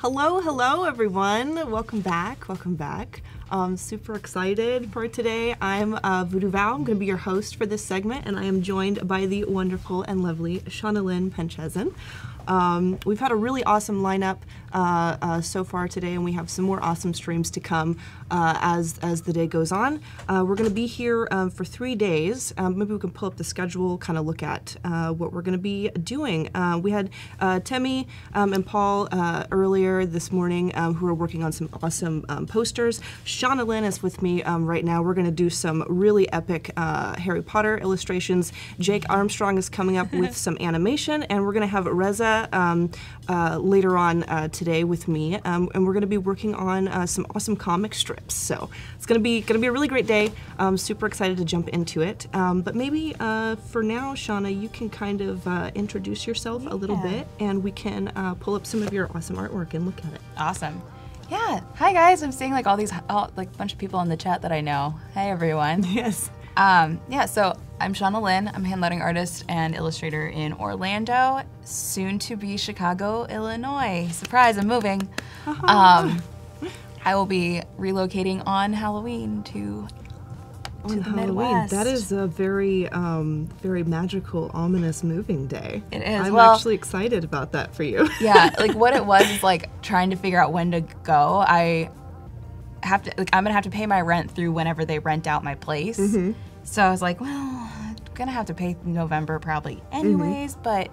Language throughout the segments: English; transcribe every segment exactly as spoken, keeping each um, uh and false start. Hello, hello everyone. Welcome back, welcome back. I'm super excited for today. I'm uh, VooDoo Val. I'm gonna be your host for this segment, and I am joined by the wonderful and lovely Shauna Lynn Panczyszyn. Um, we've had a really awesome lineup uh, uh, so far today, and we have some more awesome streams to come uh, as, as the day goes on. Uh, we're gonna be here um, for three days. Um, maybe we can pull up the schedule, kind of look at uh, what we're gonna be doing. Uh, we had uh, Temmie um, and Paul uh, earlier this morning um, who are working on some awesome um, posters. Shauna Lynn is with me um, right now. We're gonna do some really epic uh, Harry Potter illustrations. Jake Armstrong is coming up with some animation, and we're gonna have Reza Um, uh, later on uh, today with me, um, and we're going to be working on uh, some awesome comic strips. So it's going to be going to be a really great day. I'm super excited to jump into it. Um, but maybe uh, for now, Shauna, you can kind of uh, introduce yourself yeah. a little bit, and we can uh, pull up some of your awesome artwork and look at it. Awesome. Yeah. Hi guys. I'm seeing like all these all, like a bunch of people in the chat that I know. Hi everyone. Yes. Um, yeah, so I'm Shauna Lynn. I'm a hand-lettering artist and illustrator in Orlando, soon to be Chicago, Illinois. Surprise, I'm moving. um, I will be relocating on Halloween to, to the Halloween. Midwest. That is a very, um, very magical, ominous moving day. It is. I'm well, actually excited about that for you. Yeah, like what it was is like trying to figure out when to go. I. have to like I'm gonna have to pay my rent through whenever they rent out my place. Mm-hmm. So I was like, well, I'm gonna have to pay November probably anyways, mm-hmm. but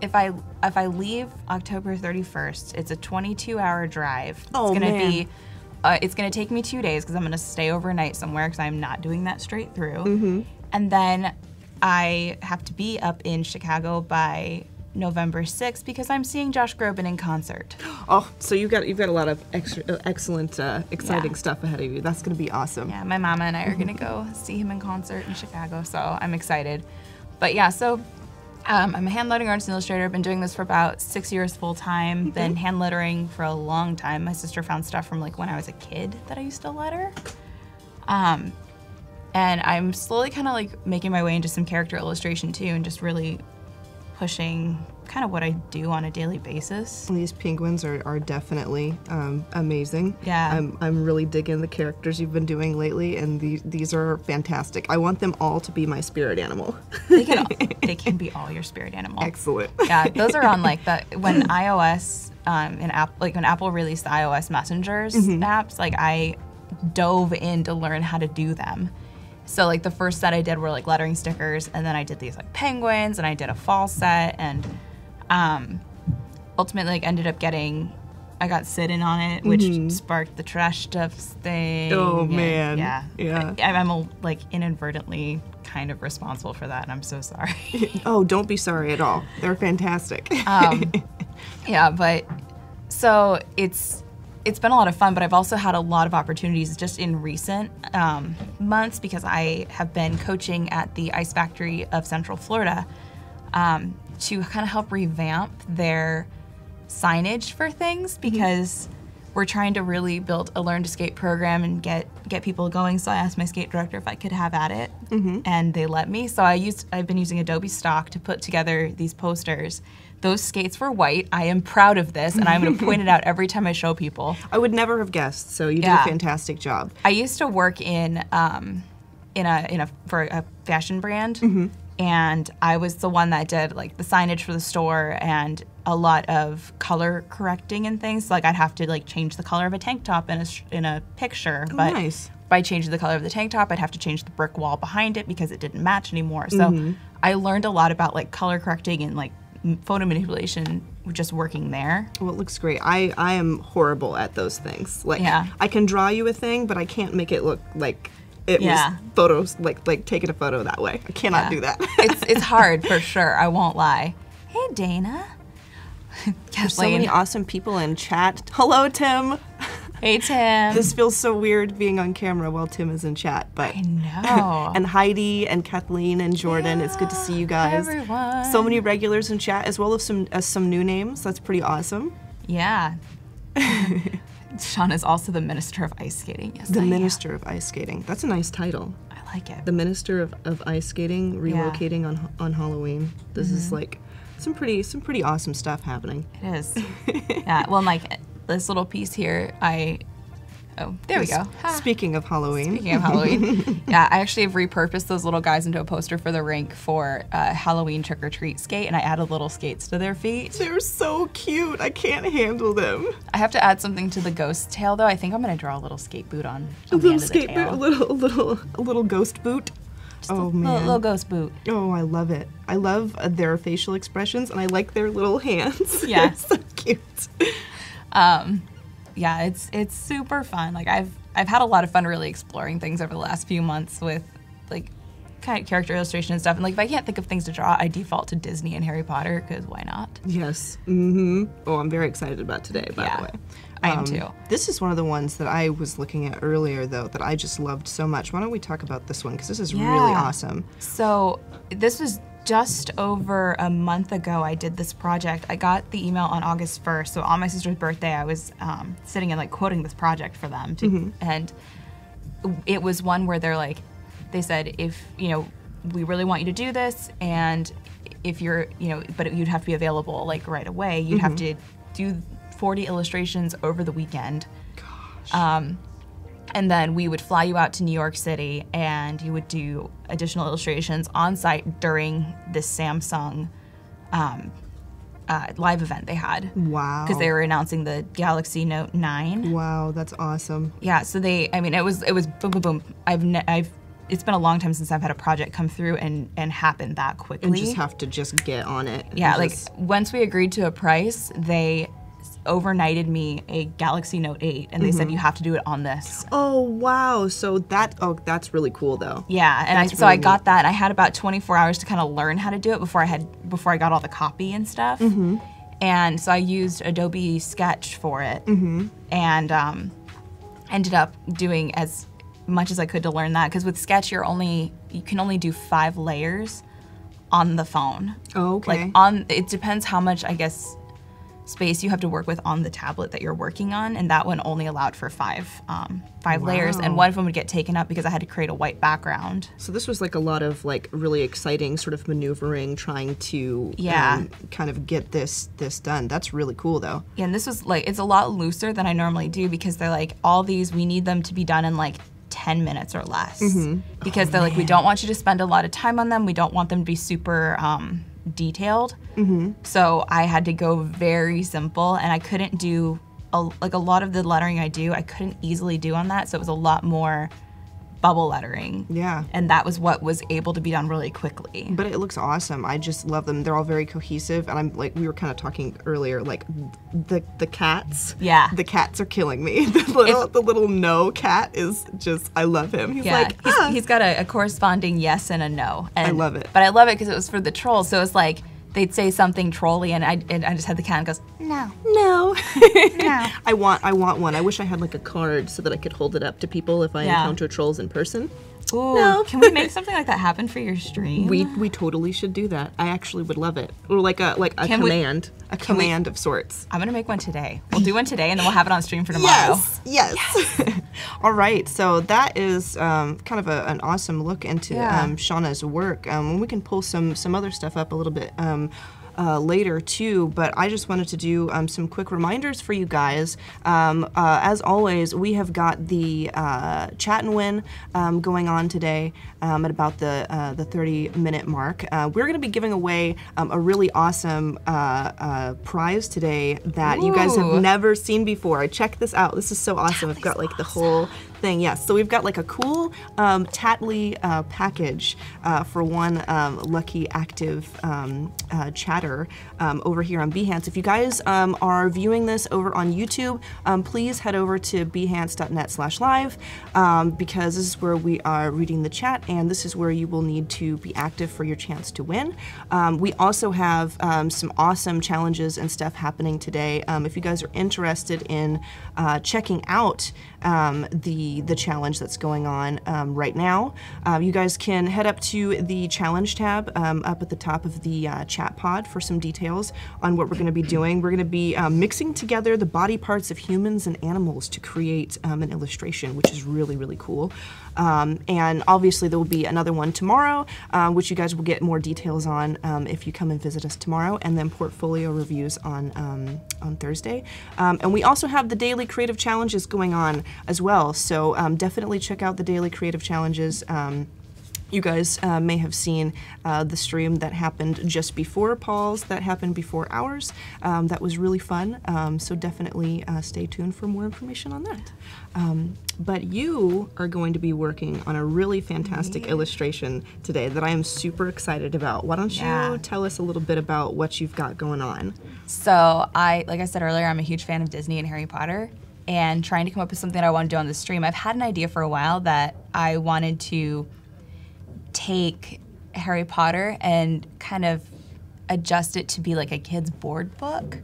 if I if I leave October thirty-first, it's a twenty-two hour drive. Oh, it's gonna man. be uh, it's gonna take me two days because I'm gonna stay overnight somewhere because I'm not doing that straight through. Mm-hmm. And then I have to be up in Chicago by November sixth because I'm seeing Josh Groban in concert. Oh, so you've got you've got a lot of extra, excellent, uh, exciting yeah. stuff ahead of you. That's gonna be awesome. Yeah, my mama and I are gonna go see him in concert in Chicago, so I'm excited. But yeah, so um, I'm a hand-lettering artist and illustrator. I've been doing this for about six years full time. Mm-hmm. Been hand-lettering for a long time. My sister found stuff from like when I was a kid that I used to letter. Um, and I'm slowly kind of like making my way into some character illustration too, and just really pushing kind of what I do on a daily basis. These penguins are, are definitely um, amazing. Yeah. I'm, I'm really digging the characters you've been doing lately, and these, these are fantastic. I want them all to be my spirit animal. They can, all, they can be all your spirit animal. Excellent. Yeah, those are on like the, when iOS, um, and Apple, like when Apple released the iOS Messengers mm-hmm. apps, like I dove in to learn how to do them. So like the first set I did were like lettering stickers, and then I did these like penguins, and I did a fall set, and um, ultimately like ended up getting, I got Sid in on it, which mm-hmm. sparked the trash stuffs thing. Oh and, man, yeah, yeah. I, I'm like inadvertently kind of responsible for that, and I'm so sorry. Oh, don't be sorry at all. They're fantastic. um, yeah, but so it's. It's been a lot of fun, but I've also had a lot of opportunities just in recent um, months because I have been coaching at the Ice Factory of Central Florida um, to kind of help revamp their signage for things because mm-hmm. we're trying to really build a learn to skate program and get, get people going. So I asked my skate director if I could have at it mm-hmm. and they let me. So I used, I've been using Adobe Stock to put together these posters. Those skates were white. I am proud of this, and I'm going to point it out every time I show people. I would never have guessed, so you did yeah. a fantastic job. I used to work in um, in a in a for a fashion brand, mm-hmm. and I was the one that did like the signage for the store and a lot of color correcting and things. So, like I'd have to like change the color of a tank top in a in a picture, oh, but nice. If I changed the color of the tank top, I'd have to change the brick wall behind it because it didn't match anymore. So mm-hmm. I learned a lot about like color correcting and like photo manipulation just working there. Well, it looks great. I, I am horrible at those things. Like yeah. I can draw you a thing, but I can't make it look like it yeah. was photos, like like taking a photo that way. I cannot yeah. do that. It's it's hard for sure, I won't lie. Hey Dana. There's so many awesome people in chat. Hello Tim. Hey Tim. This feels so weird being on camera while Tim is in chat, but I know. And Heidi and Kathleen and Jordan, yeah. it's good to see you guys. Hi everyone. So many regulars in chat, as well as some as some new names. That's pretty awesome. Yeah. Shauna is also the Minister of Ice Skating. Yes, the I Minister am. of Ice Skating. That's a nice title. I like it. The Minister of, of Ice Skating relocating yeah. on on Halloween. This mm-hmm. is like. some pretty some pretty awesome stuff happening. It is. Yeah. Well, like this little piece here, I. Oh, there we go. Speaking of Halloween. Speaking of Halloween. Yeah, I actually have repurposed those little guys into a poster for the rink for uh, Halloween trick-or-treat skate, and I added little skates to their feet. They're so cute. I can't handle them. I have to add something to the ghost tail, though. I think I'm going to draw a little skate boot on, on a little skate boot, a little, a little, a little ghost boot. Just oh, a man. Little, little ghost boot. Oh, I love it. I love uh, their facial expressions, and I like their little hands. Yeah. It's so cute. Um... Yeah, it's it's super fun. Like I've I've had a lot of fun really exploring things over the last few months with like kind of character illustration and stuff. And like if I can't think of things to draw, I default to Disney and Harry Potter because why not? Yes. Mm-hmm. Oh, I'm very excited about today. By yeah, the way, I am um, too. This is one of the ones that I was looking at earlier though that I just loved so much. Why don't we talk about this one because this is yeah. really awesome. So this was. Just over a month ago, I did this project. I got the email on August first, so on my sister's birthday, I was um, sitting and like quoting this project for them. To, mm-hmm. And it was one where they're like, they said, if, you know, we really want you to do this, and if you're, you know, but you'd have to be available like right away. You'd mm-hmm. have to do forty illustrations over the weekend. Gosh. Um, And then we would fly you out to New York City and you would do additional illustrations on site during this Samsung um, uh, live event they had. Wow. Because they were announcing the Galaxy Note nine. Wow, that's awesome. Yeah, so they, I mean, it was, it was boom, boom, boom. I've, ne I've, it's been a long time since I've had a project come through and, and happen that quickly. And just have to just get on it. Yeah, like just... once we agreed to a price, they... overnighted me a Galaxy Note eight, and they mm-hmm. said you have to do it on this. Oh wow! So that oh that's really cool though. Yeah, and I, so really I got neat. that. And I had about twenty-four hours to kind of learn how to do it before I had before I got all the copy and stuff. Mm-hmm. And so I used Adobe Sketch for it, mm-hmm. and um, ended up doing as much as I could to learn that because with Sketch you're only you can only do five layers on the phone. Oh okay. Like on it depends how much I guess. Space you have to work with on the tablet that you're working on, and that one only allowed for five um, five wow. layers, and one of them would get taken up because I had to create a white background. So this was like a lot of like really exciting sort of maneuvering, trying to yeah. um, kind of get this this done. That's really cool though. Yeah, and this was like, it's a lot looser than I normally do because they're like, all these, we need them to be done in like ten minutes or less. Mm-hmm. Because oh, they're man. like, we don't want you to spend a lot of time on them, we don't want them to be super, um, detailed. Mm-hmm. So I had to go very simple, and I couldn't do a, like a lot of the lettering I do I couldn't easily do on that, so it was a lot more bubble lettering. Yeah. And that was what was able to be done really quickly. But it looks awesome. I just love them. They're all very cohesive, and I'm like, we were kind of talking earlier, like the the cats. Yeah. The cats are killing me. The little if, the little no cat is just, I love him. He's yeah. like, ah. he's, he's got a, a corresponding yes and a no. And, I love it. But I love it because it was for the trolls, so it's like they'd say something trolly, and I and I just had the cat and goes no, no, no. I want I want one. I wish I had like a card so that I could hold it up to people if I yeah. encounter trolls in person. Ooh, no. Can we make something like that happen for your stream? We we totally should do that. I actually would love it. Or like a like a can command, we, a command we, of sorts. I'm gonna make one today. We'll do one today, and then we'll have it on stream for tomorrow. Yes, yes. yes. All right. So that is um, kind of a, an awesome look into yeah. um, Shauna's work. Um, we can pull some some other stuff up a little bit. Um, Uh, later too, but I just wanted to do um, some quick reminders for you guys. Um, uh, as always, we have got the uh, chat and win um, going on today um, at about the uh, the thirty minute mark. Uh, we're going to be giving away um, a really awesome uh, uh, prize today that Ooh. you guys have never seen before. I checked this out. This is so awesome. I've got like the whole thing. Yes, so we've got like a cool um, Tatley uh, package uh, for one um, lucky active um, uh, chatter um, over here on Behance. If you guys um, are viewing this over on YouTube, um, please head over to behance dot net slash live um, because this is where we are reading the chat, and this is where you will need to be active for your chance to win. Um, we also have um, some awesome challenges and stuff happening today. Um, if you guys are interested in uh, checking out um, the the, the challenge that's going on um, right now. Uh, you guys can head up to the challenge tab um, up at the top of the uh, chat pod for some details on what we're going to be doing. We're going to be um, mixing together the body parts of humans and animals to create um, an illustration, which is really, really cool. Um, and obviously there will be another one tomorrow, uh, which you guys will get more details on um, if you come and visit us tomorrow, and then portfolio reviews on, um, on Thursday. Um, and we also have the daily creative challenges going on as well, so um, definitely check out the daily creative challenges. Um, You guys uh, may have seen uh, the stream that happened just before Paul's, that happened before ours. Um, that was really fun, um, so definitely uh, stay tuned for more information on that. Um, but you are going to be working on a really fantastic yeah. illustration today that I am super excited about. Why don't you yeah. tell us a little bit about what you've got going on? So I, like I said earlier, I'm a huge fan of Disney and Harry Potter, and trying to come up with something that I want to do on the stream. I've had an idea for a while that I wanted to take Harry Potter and kind of adjust it to be like a kid's board book,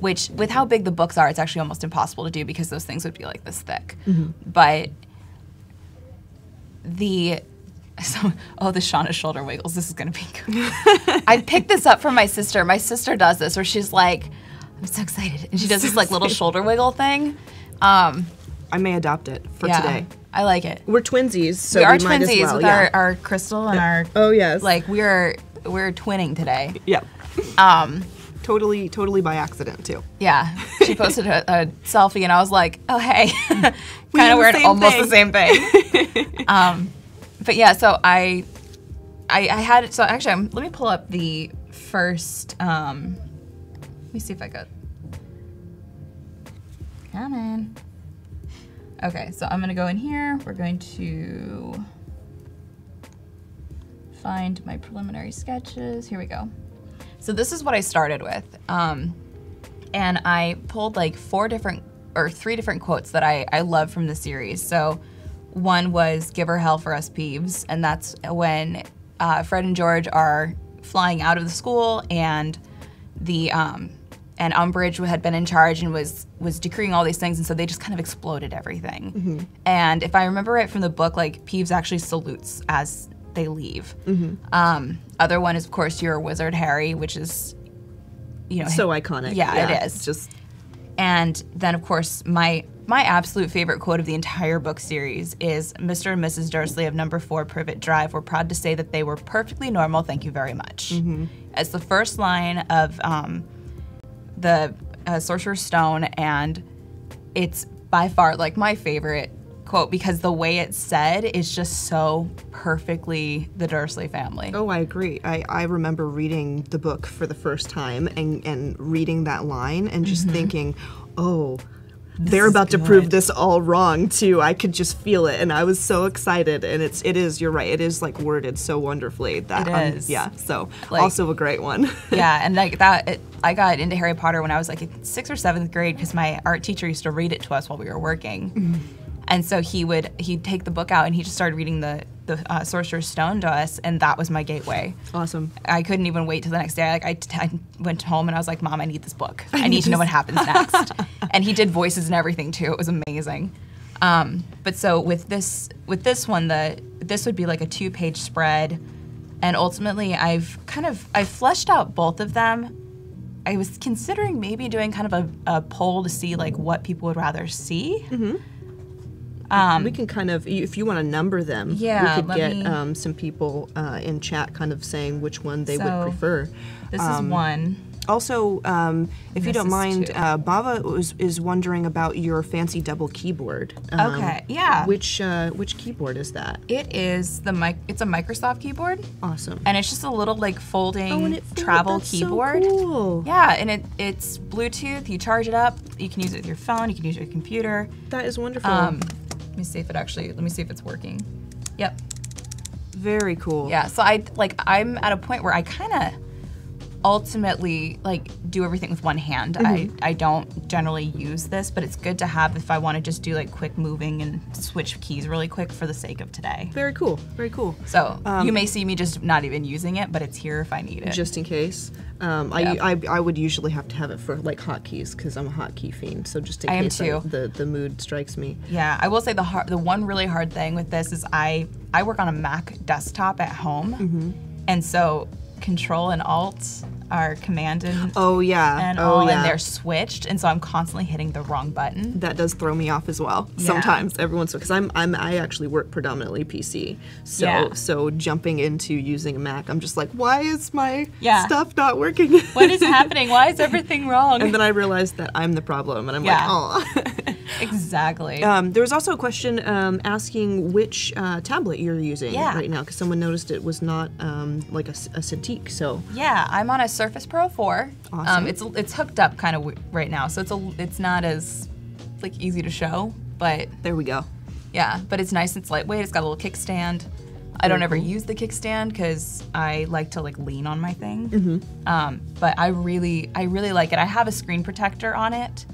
which with how big the books are, it's actually almost impossible to do because those things would be like this thick. Mm-hmm. But the, so, oh, the Shauna shoulder wiggles, this is gonna be good. I picked this up from my sister. My sister does this where she's like, I'm so excited. And she does this like little shoulder wiggle thing. Um, I may adopt it for yeah. today. I like it. We're twinsies, so we, are we twinsies might as well. with yeah. our, our crystal and our oh yes, like we're we're twinning today. Yeah, um, totally totally by accident too. Yeah, she posted a, a selfie and I was like, oh hey, kind of weird, almost thing. the same thing. um, but yeah, so I I, I had it. So actually, I'm, let me pull up the first. Um, let me see if I got. Come on. Okay, so I'm gonna go in here. We're going to find my preliminary sketches. Here we go. So this is what I started with. Um, and I pulled like four different, or three different quotes that I, I love from the series. So one was, give her hell for us Peeves. And that's when uh, Fred and George are flying out of the school and the, um, and Umbridge had been in charge and was was decreeing all these things, and so they just kind of exploded everything. Mm-hmm. And if I remember right from the book, like Peeves actually salutes as they leave. Mm-hmm. Um, other one is, of course, your wizard Harry, which is, you know, so iconic. Yeah, yeah, it is. Just, and then of course my my absolute favorite quote of the entire book series is Mister and Missus Dursley of number four Privet Drive were proud to say that they were perfectly normal. Thank you very much. Mm-hmm. As the first line of. Um, the uh, Sorcerer's Stone, and it's by far like my favorite quote because the way it's said is just so perfectly the Dursley family. Oh, I agree. I, I remember reading the book for the first time and, and reading that line and just mm-hmm. thinking, oh, this they're about good. to prove this all wrong too. I could just feel it, and I was so excited. And it's it is you're right. It is like worded so wonderfully that it is. Um, yeah. So like, also a great one. Yeah, and like that, it, I got into Harry Potter when I was like in sixth or seventh grade because my art teacher used to read it to us while we were working, mm-hmm. and so he would he'd take the book out and he just started reading the the uh, Sorcerer's Stone to us, and that was my gateway. Awesome. I couldn't even wait till the next day. I, like I, t I went home and I was like, Mom, I need this book. I need to know what happens next. And he did voices and everything too. It was amazing. Um, but so with this with this one, the this would be like a two-page spread, and ultimately I've kind of I fleshed out both of them. I was considering maybe doing kind of a, a poll to see like what people would rather see. Mm-hmm. Um, we can kind of, if you want to number them, yeah, we could get me, um, some people uh, in chat kind of saying which one they so would prefer. This um, is one. Also, um, if this you don't mind, uh, Bava was, is wondering about your fancy double keyboard. Um, okay, yeah. Which uh, which keyboard is that? It is the mic. It's a Microsoft keyboard. Awesome. And it's just a little like folding oh, and it travel that's keyboard. So cool. Yeah, and it it's Bluetooth. You charge it up. You can use it with your phone. You can use it with your computer. That is wonderful. Um, Let me see if it actually, let me see if it's working. Yep. Very cool. Yeah, so I, like, I'm at a point where I kind of ultimately like do everything with one hand. Mm-hmm. I, I don't generally use this, but it's good to have if I want to just do like quick moving and switch keys really quick for the sake of today. Very cool, very cool. So um, you may see me just not even using it, but it's here if I need it. Just in case. Um, yeah. I, I, I would usually have to have it for like hotkeys because I'm a hotkey fiend, so just in I case I, the, the mood strikes me. Yeah, I will say the, hard, the one really hard thing with this is I, I work on a Mac desktop at home, mm-hmm. and so Control and Alt are command and oh yeah and all oh, yeah. and they're switched, and so I'm constantly hitting the wrong button. That does throw me off as well. Yeah. Sometimes every once in a while, because I'm I'm I actually work predominantly P C, so yeah. so jumping into using a Mac, I'm just like, why is my yeah. stuff not working? What is happening? Why is everything wrong? And then I realized that I'm the problem, and I'm yeah. like, oh. Exactly. Um, there was also a question um, asking which uh, tablet you're using yeah. right now, because someone noticed it was not um, like a, a Cintiq. So yeah, I'm on a Surface Pro four. Awesome. Um, it's it's hooked up kind of right now, so it's a it's not as like easy to show, but there we go. Yeah, but it's nice. It's lightweight. It's got a little kickstand. I don't ever use the kickstand because I like to like lean on my thing. Mm-hmm. um, but I really I really like it. I have a screen protector on it,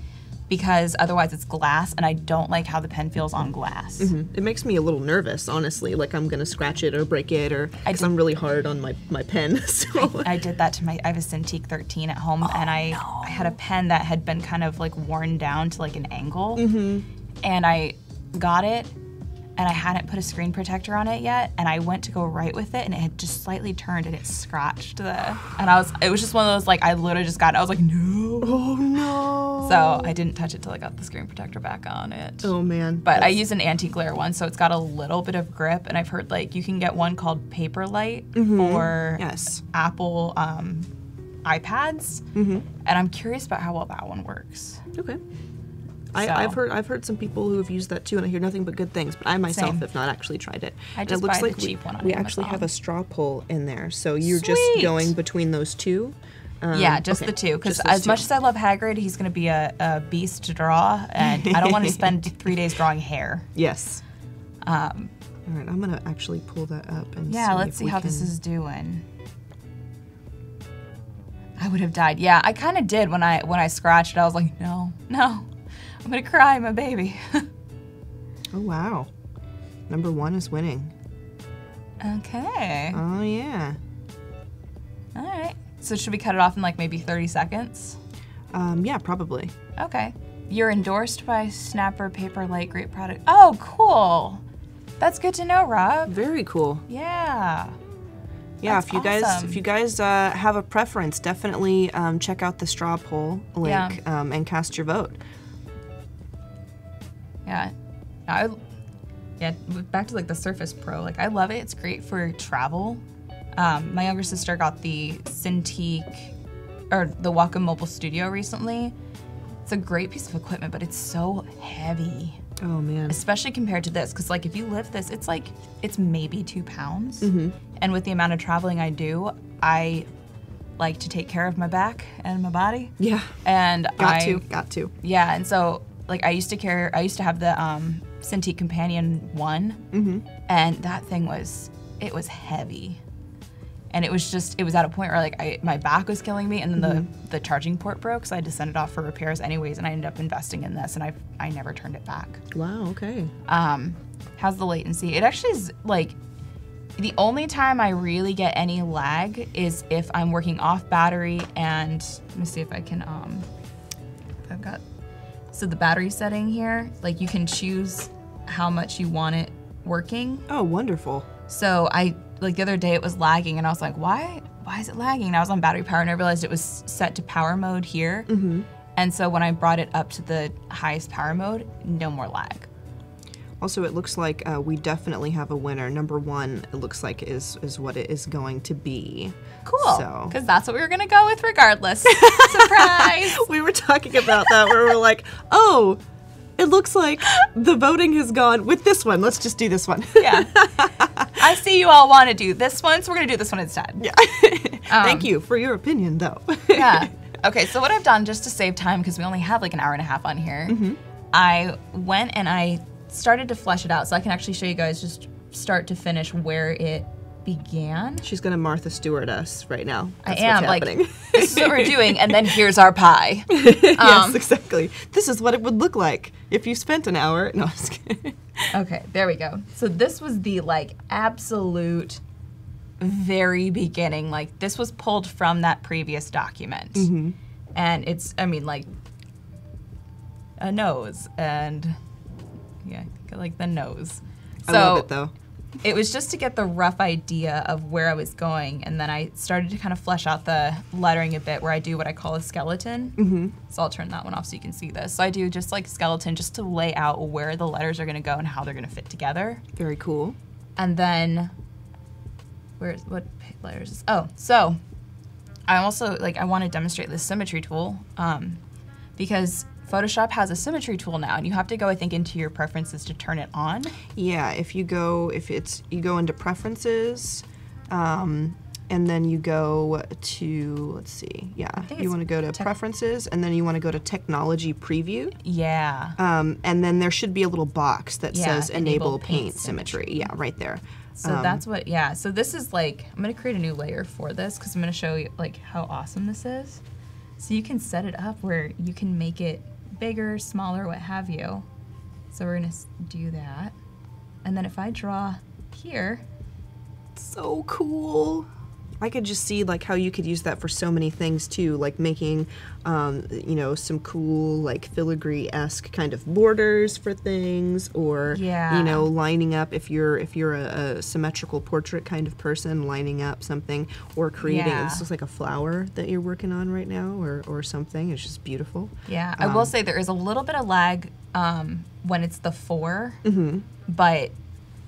because otherwise it's glass, and I don't like how the pen feels on glass. Mm-hmm. It makes me a little nervous, honestly. Like I'm gonna scratch it or break it, or because I'm really hard on my my pen. So I, I did that to my. I have a Cintiq thirteen at home, oh, and I, no. I had a pen that had been kind of like worn down to like an angle, mm-hmm. and I got it, and I hadn't put a screen protector on it yet, and I went to go write with it, and it had just slightly turned, and it scratched the. And I was. It was just one of those like I literally just got it. I was like, no, oh no. So I didn't touch it till I got the screen protector back on it. Oh man. But that's... I use an anti-glare one, so it's got a little bit of grip, and I've heard like you can get one called Paper Light mm-hmm. for yes. Apple um, iPads, mm-hmm. and I'm curious about how well that one works. Okay. So. I, I've heard I've heard some people who have used that too, and I hear nothing but good things. But I myself Same. have not actually tried it. I just and it looks buy like the cheap we, one. On we Amazon. actually have a straw pull in there, so you're Sweet. just going between those two. Um, yeah, just okay. the two. Because as two. much as I love Hagrid, he's going to be a, a beast to draw, and I don't want to spend three days drawing hair. Yes. Um, All right, I'm going to actually pull that up and yeah, see. Yeah, let's see how can... this is doing. I would have died. Yeah, I kind of did when I when I scratched. I was like, no, no, I'm going to cry, my baby. Oh wow, number one is winning. Okay. Oh yeah. All right. So should we cut it off in like maybe thirty seconds? Um, yeah, probably. Okay. You're endorsed by Snapper Paper Light, great product. Oh, cool. That's good to know, Rob. Very cool. Yeah. Yeah, That's if you awesome. guys if you guys uh, have a preference, definitely um, check out the straw poll link yeah. um, and cast your vote. Yeah. I, yeah. Back to like the Surface Pro. Like I love it. It's great for travel. Um, my younger sister got the Cintiq, or the Wacom Mobile Studio recently. It's a great piece of equipment, but it's so heavy. Oh man. Especially compared to this, because like if you lift this, it's like, it's maybe two pounds. Mm-hmm. And with the amount of traveling I do, I like to take care of my back and my body. Yeah. And got I- Got to, got to. Yeah, and so like I used to carry, I used to have the um, Cintiq Companion one, mm-hmm. and that thing was, it was heavy. And it was just, it was at a point where like I, my back was killing me, and then the, mm-hmm. the charging port broke, so I had to send it off for repairs anyways, and I ended up investing in this, and I I never turned it back. Wow, okay. Um, how's the latency? It actually is like, the only time I really get any lag is if I'm working off battery, and let me see if I can, um, I've got, so the battery setting here, like you can choose how much you want it working. Oh, wonderful. So I, like the other day it was lagging, and I was like, why? Why is it lagging? And I was on battery power, and I realized it was set to power mode here. Mm-hmm. And so when I brought it up to the highest power mode, no more lag. Also, it looks like uh, we definitely have a winner. Number one, it looks like is is what it is going to be. Cool. So, because that's what we were gonna go with regardless. Surprise! We were talking about that where we were like, oh, it looks like the voting has gone with this one. Let's just do this one. Yeah. I see you all want to do this one, so we're going to do this one instead. Yeah. um, Thank you for your opinion, though. Yeah. Okay, so what I've done just to save time, because we only have like an hour and a half on here, mm-hmm. I went and I started to flesh it out, so I can actually show you guys just start to finish where it began. She's gonna Martha Stewart us right now. That's I am what's happening. Like, this is what we're doing, and then here's our pie. Um, yes, exactly. This is what it would look like if you spent an hour. No, I'm just kidding. Okay, there we go. So this was the like absolute very beginning. Like this was pulled from that previous document, mm-hmm. and it's I mean like a nose and yeah, like the nose. So, I love it though. It was just to get the rough idea of where I was going, and then I started to kind of flesh out the lettering a bit where I do what I call a skeleton. Mm-hmm. So I'll turn that one off so you can see this. So I do just like skeleton just to lay out where the letters are gonna go and how they're gonna fit together. Very cool. And then, where's, what letters? Oh, so I also, like I wanna demonstrate this symmetry tool um, because Photoshop has a symmetry tool now, and you have to go, I think, into your preferences to turn it on. Yeah, if you go, if it's, you go into preferences, um, and then you go to, let's see, yeah, you want to go to preferences, and then you want to go to technology preview. Yeah. Um, and then there should be a little box that yeah, says enable, enable paint, paint symmetry. symmetry. Yeah, right there. So um, that's what, yeah, so this is like, I'm going to create a new layer for this because I'm going to show you like how awesome this is. So you can set it up where you can make it bigger, smaller, what have you. So we're gonna do that. And then if I draw here. So cool. I could just see like how you could use that for so many things too, like making, um, you know, some cool like filigree-esque kind of borders for things, or yeah. you know, lining up if you're if you're a, a symmetrical portrait kind of person, lining up something or creating. Yeah. This looks like a flower that you're working on right now, or or something. It's just beautiful. Yeah, um, I will say there is a little bit of lag um, when it's the four, mm-hmm. but.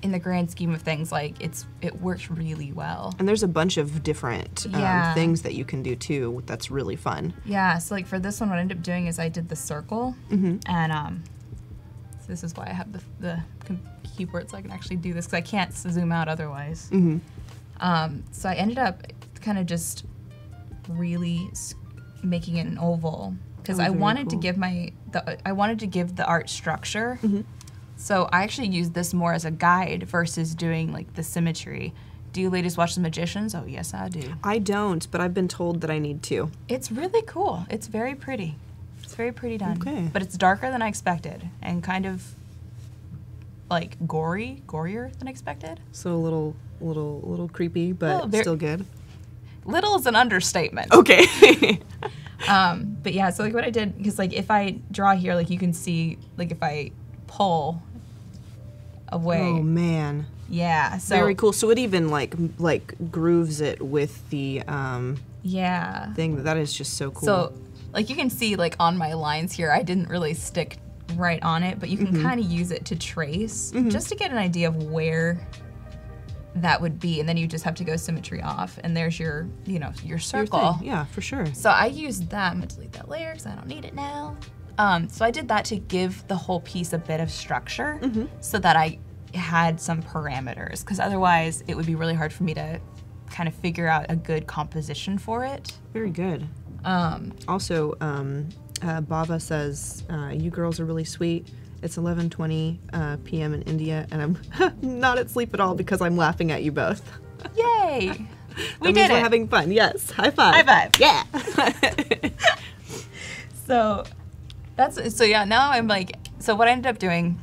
In the grand scheme of things, like it's it works really well. And there's a bunch of different um, yeah. things that you can do too. That's really fun. Yeah. So like for this one, what I ended up doing is I did the circle, mm-hmm. and um, so this is why I have the, the keyboard, so I can actually do this because I can't zoom out otherwise. Mm-hmm. um, so I ended up kind of just really making it an oval because I wanted cool. to give my the I wanted to give the art structure. Mm-hmm. So I actually use this more as a guide versus doing like the symmetry. Do you ladies watch The Magicians? Oh yes, I do. I don't, but I've been told that I need to. It's really cool. It's very pretty. It's very pretty done. Okay. But it's darker than I expected and kind of like gory, gorier than expected. So a little, little, little creepy, but oh, still good. Little is an understatement. Okay. um, but yeah, so like what I did, because like if I draw here, like you can see, like if I pull away. Oh man. Yeah. So very cool. So it even like like grooves it with the um yeah. thing. That is just so cool. So like you can see like on my lines here, I didn't really stick right on it, but you can mm-hmm. kind of use it to trace mm-hmm. just to get an idea of where that would be, and then you just have to go symmetry off, and there's your, you know, your circle. Your thing. Yeah, for sure. So I used that. I'm gonna delete that layer because I don't need it now. Um, so I did that to give the whole piece a bit of structure mm-hmm. so that I had some parameters, because otherwise it would be really hard for me to kind of figure out a good composition for it. Very good. Um, also, um, uh, Bava says, uh, you girls are really sweet. It's eleven twenty uh, p m in India, and I'm not at sleep at all because I'm laughing at you both. Yay! We did it! We're having fun, yes. High five. High five. Yeah! So. That's, so yeah, now I'm like, so what I ended up doing,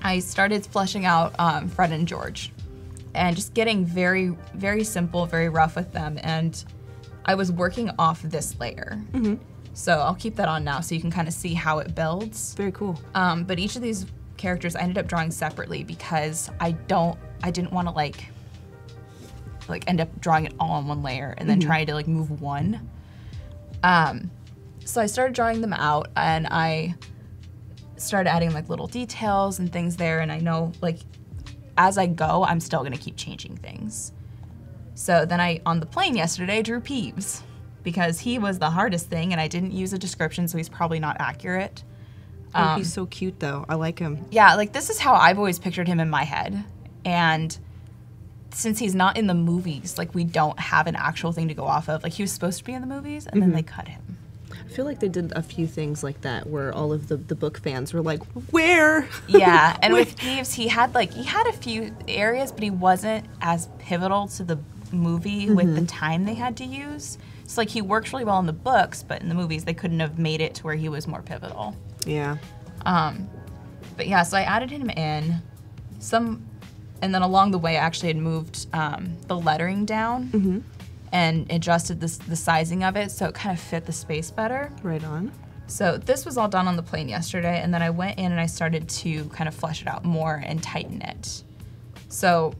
I started fleshing out um, Fred and George and just getting very, very simple, very rough with them. And I was working off this layer. Mm-hmm. So I'll keep that on now so you can kind of see how it builds. Very cool. Um, but each of these characters I ended up drawing separately because I don't, I didn't want to like, like end up drawing it all on one layer and then mm-hmm. trying to like move one. Um, So I started drawing them out, and I started adding like little details and things there, and I know like as I go, I'm still gonna keep changing things. So then I, on the plane yesterday, drew Peeves because he was the hardest thing, and I didn't use a description, so he's probably not accurate. Oh, um, he's so cute though, I like him. Yeah, like this is how I've always pictured him in my head, and since he's not in the movies, like we don't have an actual thing to go off of. Like he was supposed to be in the movies, and mm-hmm. then they cut him. I feel like they did a few things like that where all of the, the book fans were like, where? Yeah, and with Eves, he had like he had a few areas, but he wasn't as pivotal to the movie mm-hmm. with the time they had to use. It's like he works really well in the books, but in the movies they couldn't have made it to where he was more pivotal. Yeah. Um, but yeah, so I added him in. Some, and then along the way I actually had moved um, the lettering down mm-hmm. and adjusted this, the sizing of it so it kind of fit the space better. Right on. So this was all done on the plane yesterday, and then I went in and I started to kind of flesh it out more and tighten it. So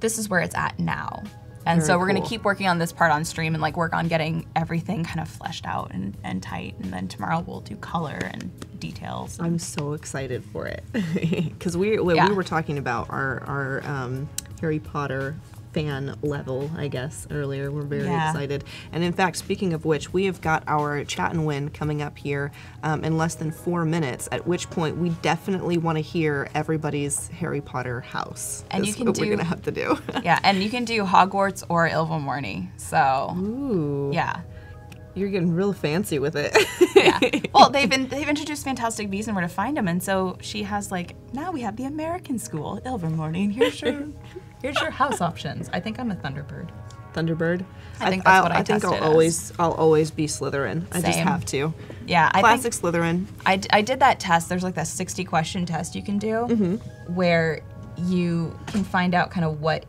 this is where it's at now. And Very so we're cool. gonna keep working on this part on stream and like work on getting everything kind of fleshed out and, and tight, and then tomorrow we'll do color and details. And I'm so excited for it. Because we, we, yeah. we were talking about our, our um, Harry Potter fan level, I guess, earlier. We're very yeah. excited. And in fact, speaking of which, we have got our chat and win coming up here um, in less than four minutes, at which point we definitely want to hear everybody's Harry Potter house. And you can what do, we're going to have to do. Yeah, and you can do Hogwarts or Ilvermorny, so Ooh. yeah. You're getting real fancy with it. Yeah. Well, they've been, they've introduced Fantastic Beasts and where to find them, and so she has like, now we have the American school, Ilvermorny, and here's your, here's your house options. I think I'm a Thunderbird. Thunderbird. I think that's I'll, what I, I think I'll always, as. I'll always be Slytherin. Same. I just have to. Yeah. I Classic think Slytherin. I, I did that test. There's like that sixty question test you can do mm-hmm. where you can find out kind of what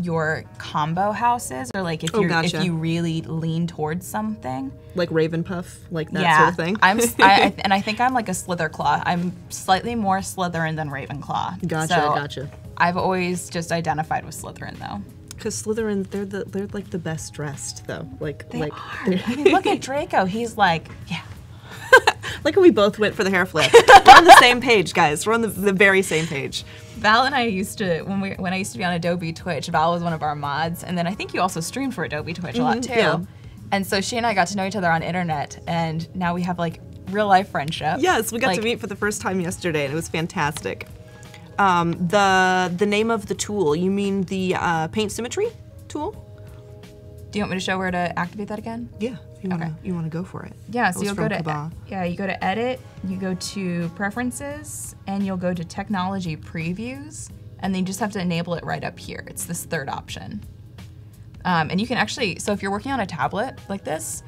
your combo houses, or like if you oh, gotcha. if you really lean towards something, like Ravenpuff, like that yeah. sort of thing. I'm I, I, and I think I'm like a Slitherclaw. I'm slightly more Slytherin than Ravenclaw. Gotcha, so gotcha. I've always just identified with Slytherin though. Because Slytherin, they're the they're like the best dressed though. Like they like are. I mean, look at Draco. He's like yeah. Look how we both went for the hair flip. We're on the same page, guys. We're on the, the very same page. Val and I used to, when we when I used to be on Adobe Twitch, Val was one of our mods, and then I think you also streamed for Adobe Twitch mm-hmm, a lot too. Yeah. And so she and I got to know each other on internet, and now we have like real life friendship. Yes, we got like, to meet for the first time yesterday, and it was fantastic. Um, the the name of the tool, you mean the uh, paint symmetry tool? Do you want me to show where to activate that again? Yeah. You wanna, okay. You want to go for it? Yeah. So you'll go to Cabal. yeah. You go to edit. You go to preferences, and you'll go to technology previews, and then you just have to enable it right up here. It's this third option, um, and you can actually. So if you're working on a tablet like this,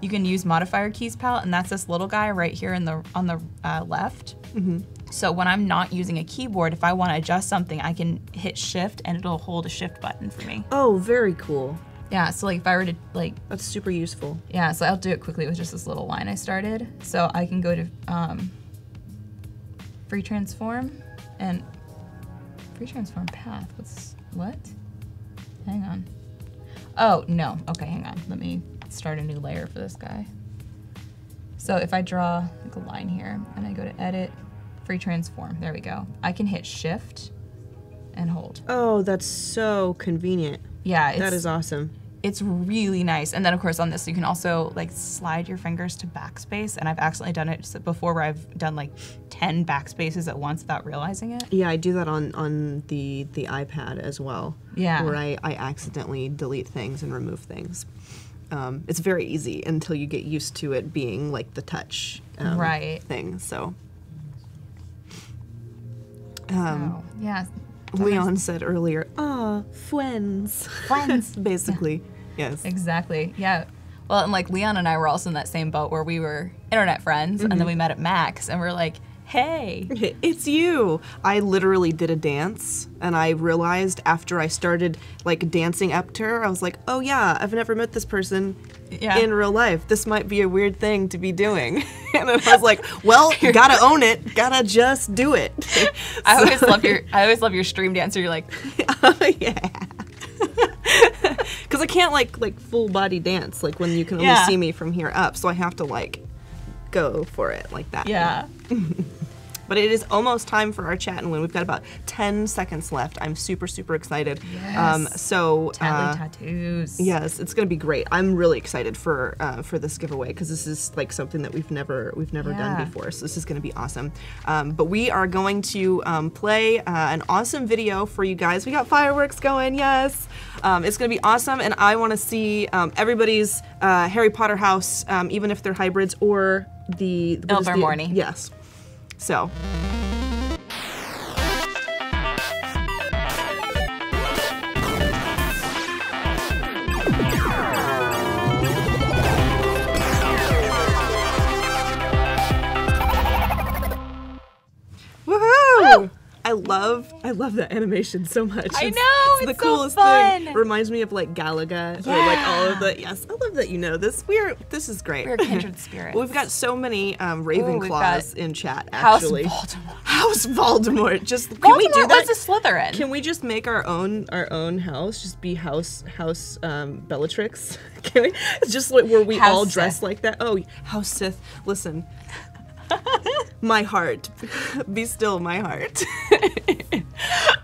you can use modifier keys palette, and that's this little guy right here in the on the uh, left. Mm-hmm. So when I'm not using a keyboard, if I want to adjust something, I can hit shift, and it'll hold a shift button for me. Oh, very cool. Yeah, so like if I were to like... That's super useful. Yeah, so I'll do it quickly with just this little line I started. So I can go to um, free transform and free transform path. What's, what? Hang on. Oh, no. Okay, hang on. Let me start a new layer for this guy. So if I draw like a line here and I go to edit, free transform, there we go. I can hit shift and hold. Oh, that's so convenient. Yeah. It's, that is awesome. It's really nice. And then of course on this, you can also like slide your fingers to backspace. And I've accidentally done it before where I've done like ten backspaces at once without realizing it. Yeah, I do that on, on the, the iPad as well. Yeah. Where I, I accidentally delete things and remove things. Um, it's very easy until you get used to it being like the touch um, right. thing, so. Um, so yeah. Leon said earlier, ah, friends. Friends. Basically, yeah. yes. Exactly, yeah. Well, and like Leon and I were also in that same boat where we were internet friends, mm-hmm. and then we met at Max, and we're like, hey. It's you. I literally did a dance, and I realized after I started like dancing up to her, I was like, oh yeah, I've never met this person yeah. in real life. This might be a weird thing to be doing. And I was like, well, you gotta own it, gotta just do it. So, I always love your I always love your stream dancer, you're like, oh yeah. Cause I can't like like full body dance like when you can only yeah. see me from here up, so I have to like go for it like that. Yeah. But But it is almost time for our chat and win. We've got about ten seconds left. I'm super, super excited. Yes. Um, so, Tatley uh, tattoos. Yes, it's going to be great. I'm really excited for uh, for this giveaway because this is like something that we've never we've never yeah. done before. So this is going to be awesome. Um, but we are going to um, play uh, an awesome video for you guys. We got fireworks going. Yes, um, it's going to be awesome, and I want to see um, everybody's uh, Harry Potter house, um, even if they're hybrids or the Ilvermorny. Yes. So. Woohoo! I love, I love that animation so much. I it's, know, it's, it's the so coolest fun. Thing. Reminds me of like Galaga, yeah. or like all of the. Yes, I love that you know this. We're this is great. We're kindred spirits. Well, we've got so many um, Ravenclaws Ooh, in chat. Actually, House Voldemort. House Voldemort. Just can Voldemort we do that? Was a Slytherin. Can we just make our own our own house? Just be House House um, Bellatrix. Can we? Just like where we house all Sith. Dress like that. Oh, House Sith. Listen. My heart. Be still, my heart.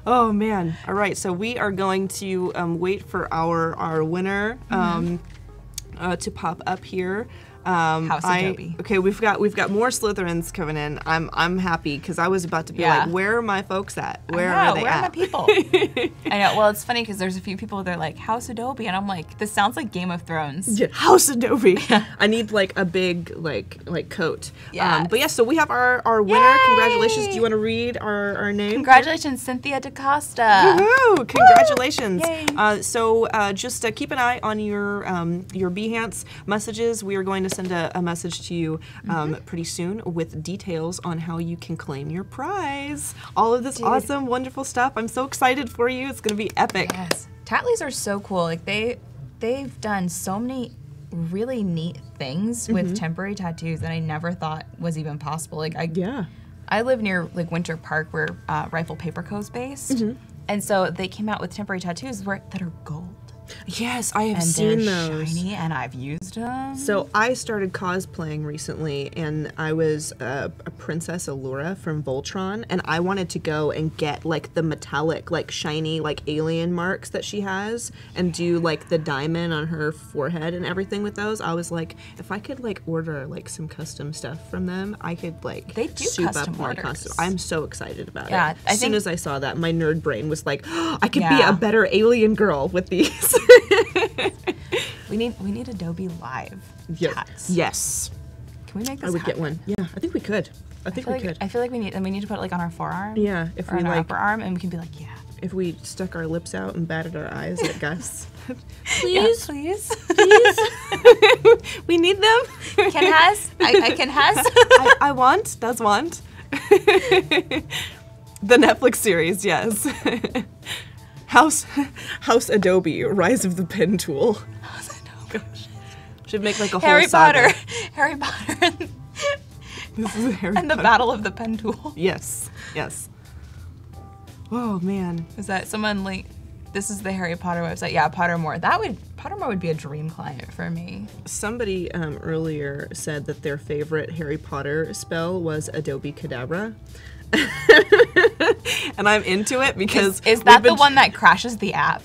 Oh, man. All right, so we are going to um, wait for our, our winner um, mm-hmm. uh, to pop up here. Um, House Adobe. I, okay, we've got we've got more Slytherins coming in. I'm I'm happy because I was about to be yeah. like, where are my folks at? Where I know, are they where at? Where are the people? I know. Well, it's funny because there's a few people that are like House Adobe, and I'm like, this sounds like Game of Thrones. Yeah, House Adobe. I need like a big like like coat. Yeah. Um, but yeah, so we have our our winner. Yay! Congratulations. Do you want to read our our name? Congratulations, Cynthia DaCosta. Woo! Congratulations. Woo! Yay. Uh, so uh, just uh, keep an eye on your um, your Behance messages. We are going to send a, a message to you um, mm-hmm. pretty soon with details on how you can claim your prize. All of this Dude. Awesome, wonderful stuff. I'm so excited for you. It's going to be epic. Yes, Tatleys are so cool. Like they, they've done so many really neat things mm-hmm. with temporary tattoos that I never thought was even possible. Like I, yeah, I live near like Winter Park where uh, Rifle Paper Co.'s based, mm-hmm. and so they came out with temporary tattoos where, that are gold. Yes, I have and seen those. Shiny, and I've used them. So I started cosplaying recently, and I was uh, a Princess Allura from Voltron, and I wanted to go and get like the metallic, like shiny, like alien marks that she has, and do like the diamond on her forehead and everything with those. I was like, if I could like order like some custom stuff from them, I could like they do soup custom up my costume. I'm so excited about yeah, it. I as soon as I saw that, my nerd brain was like, oh, I could yeah. be a better alien girl with these. we need we need Adobe Live yes. tats. Yes. Can we make this I would happen? Get one. Yeah, I think we could. I think I we like, could. I feel like we need and we need to put it like on our forearm. Yeah, if or we on like our upper arm, and we can be like, yeah. If we stuck our lips out and batted our eyes at Gus. Please, please, please. We need them. Can has? I, I can has. I, I want. Does want. The Netflix series, yes. House, House Adobe, Rise of the Pen Tool. House Adobe. Should make like a Harry whole Potter. Saga. Harry Potter. And, this is Harry and Potter. The Battle of the Pen Tool. Yes, yes. Oh man. Is that someone like, this is the Harry Potter website? Yeah, Pottermore. That would, Pottermore would be a dream client for me. Somebody um, earlier said that their favorite Harry Potter spell was Adobe Cadabra. And I'm into it because is, is that the one that crashes the app?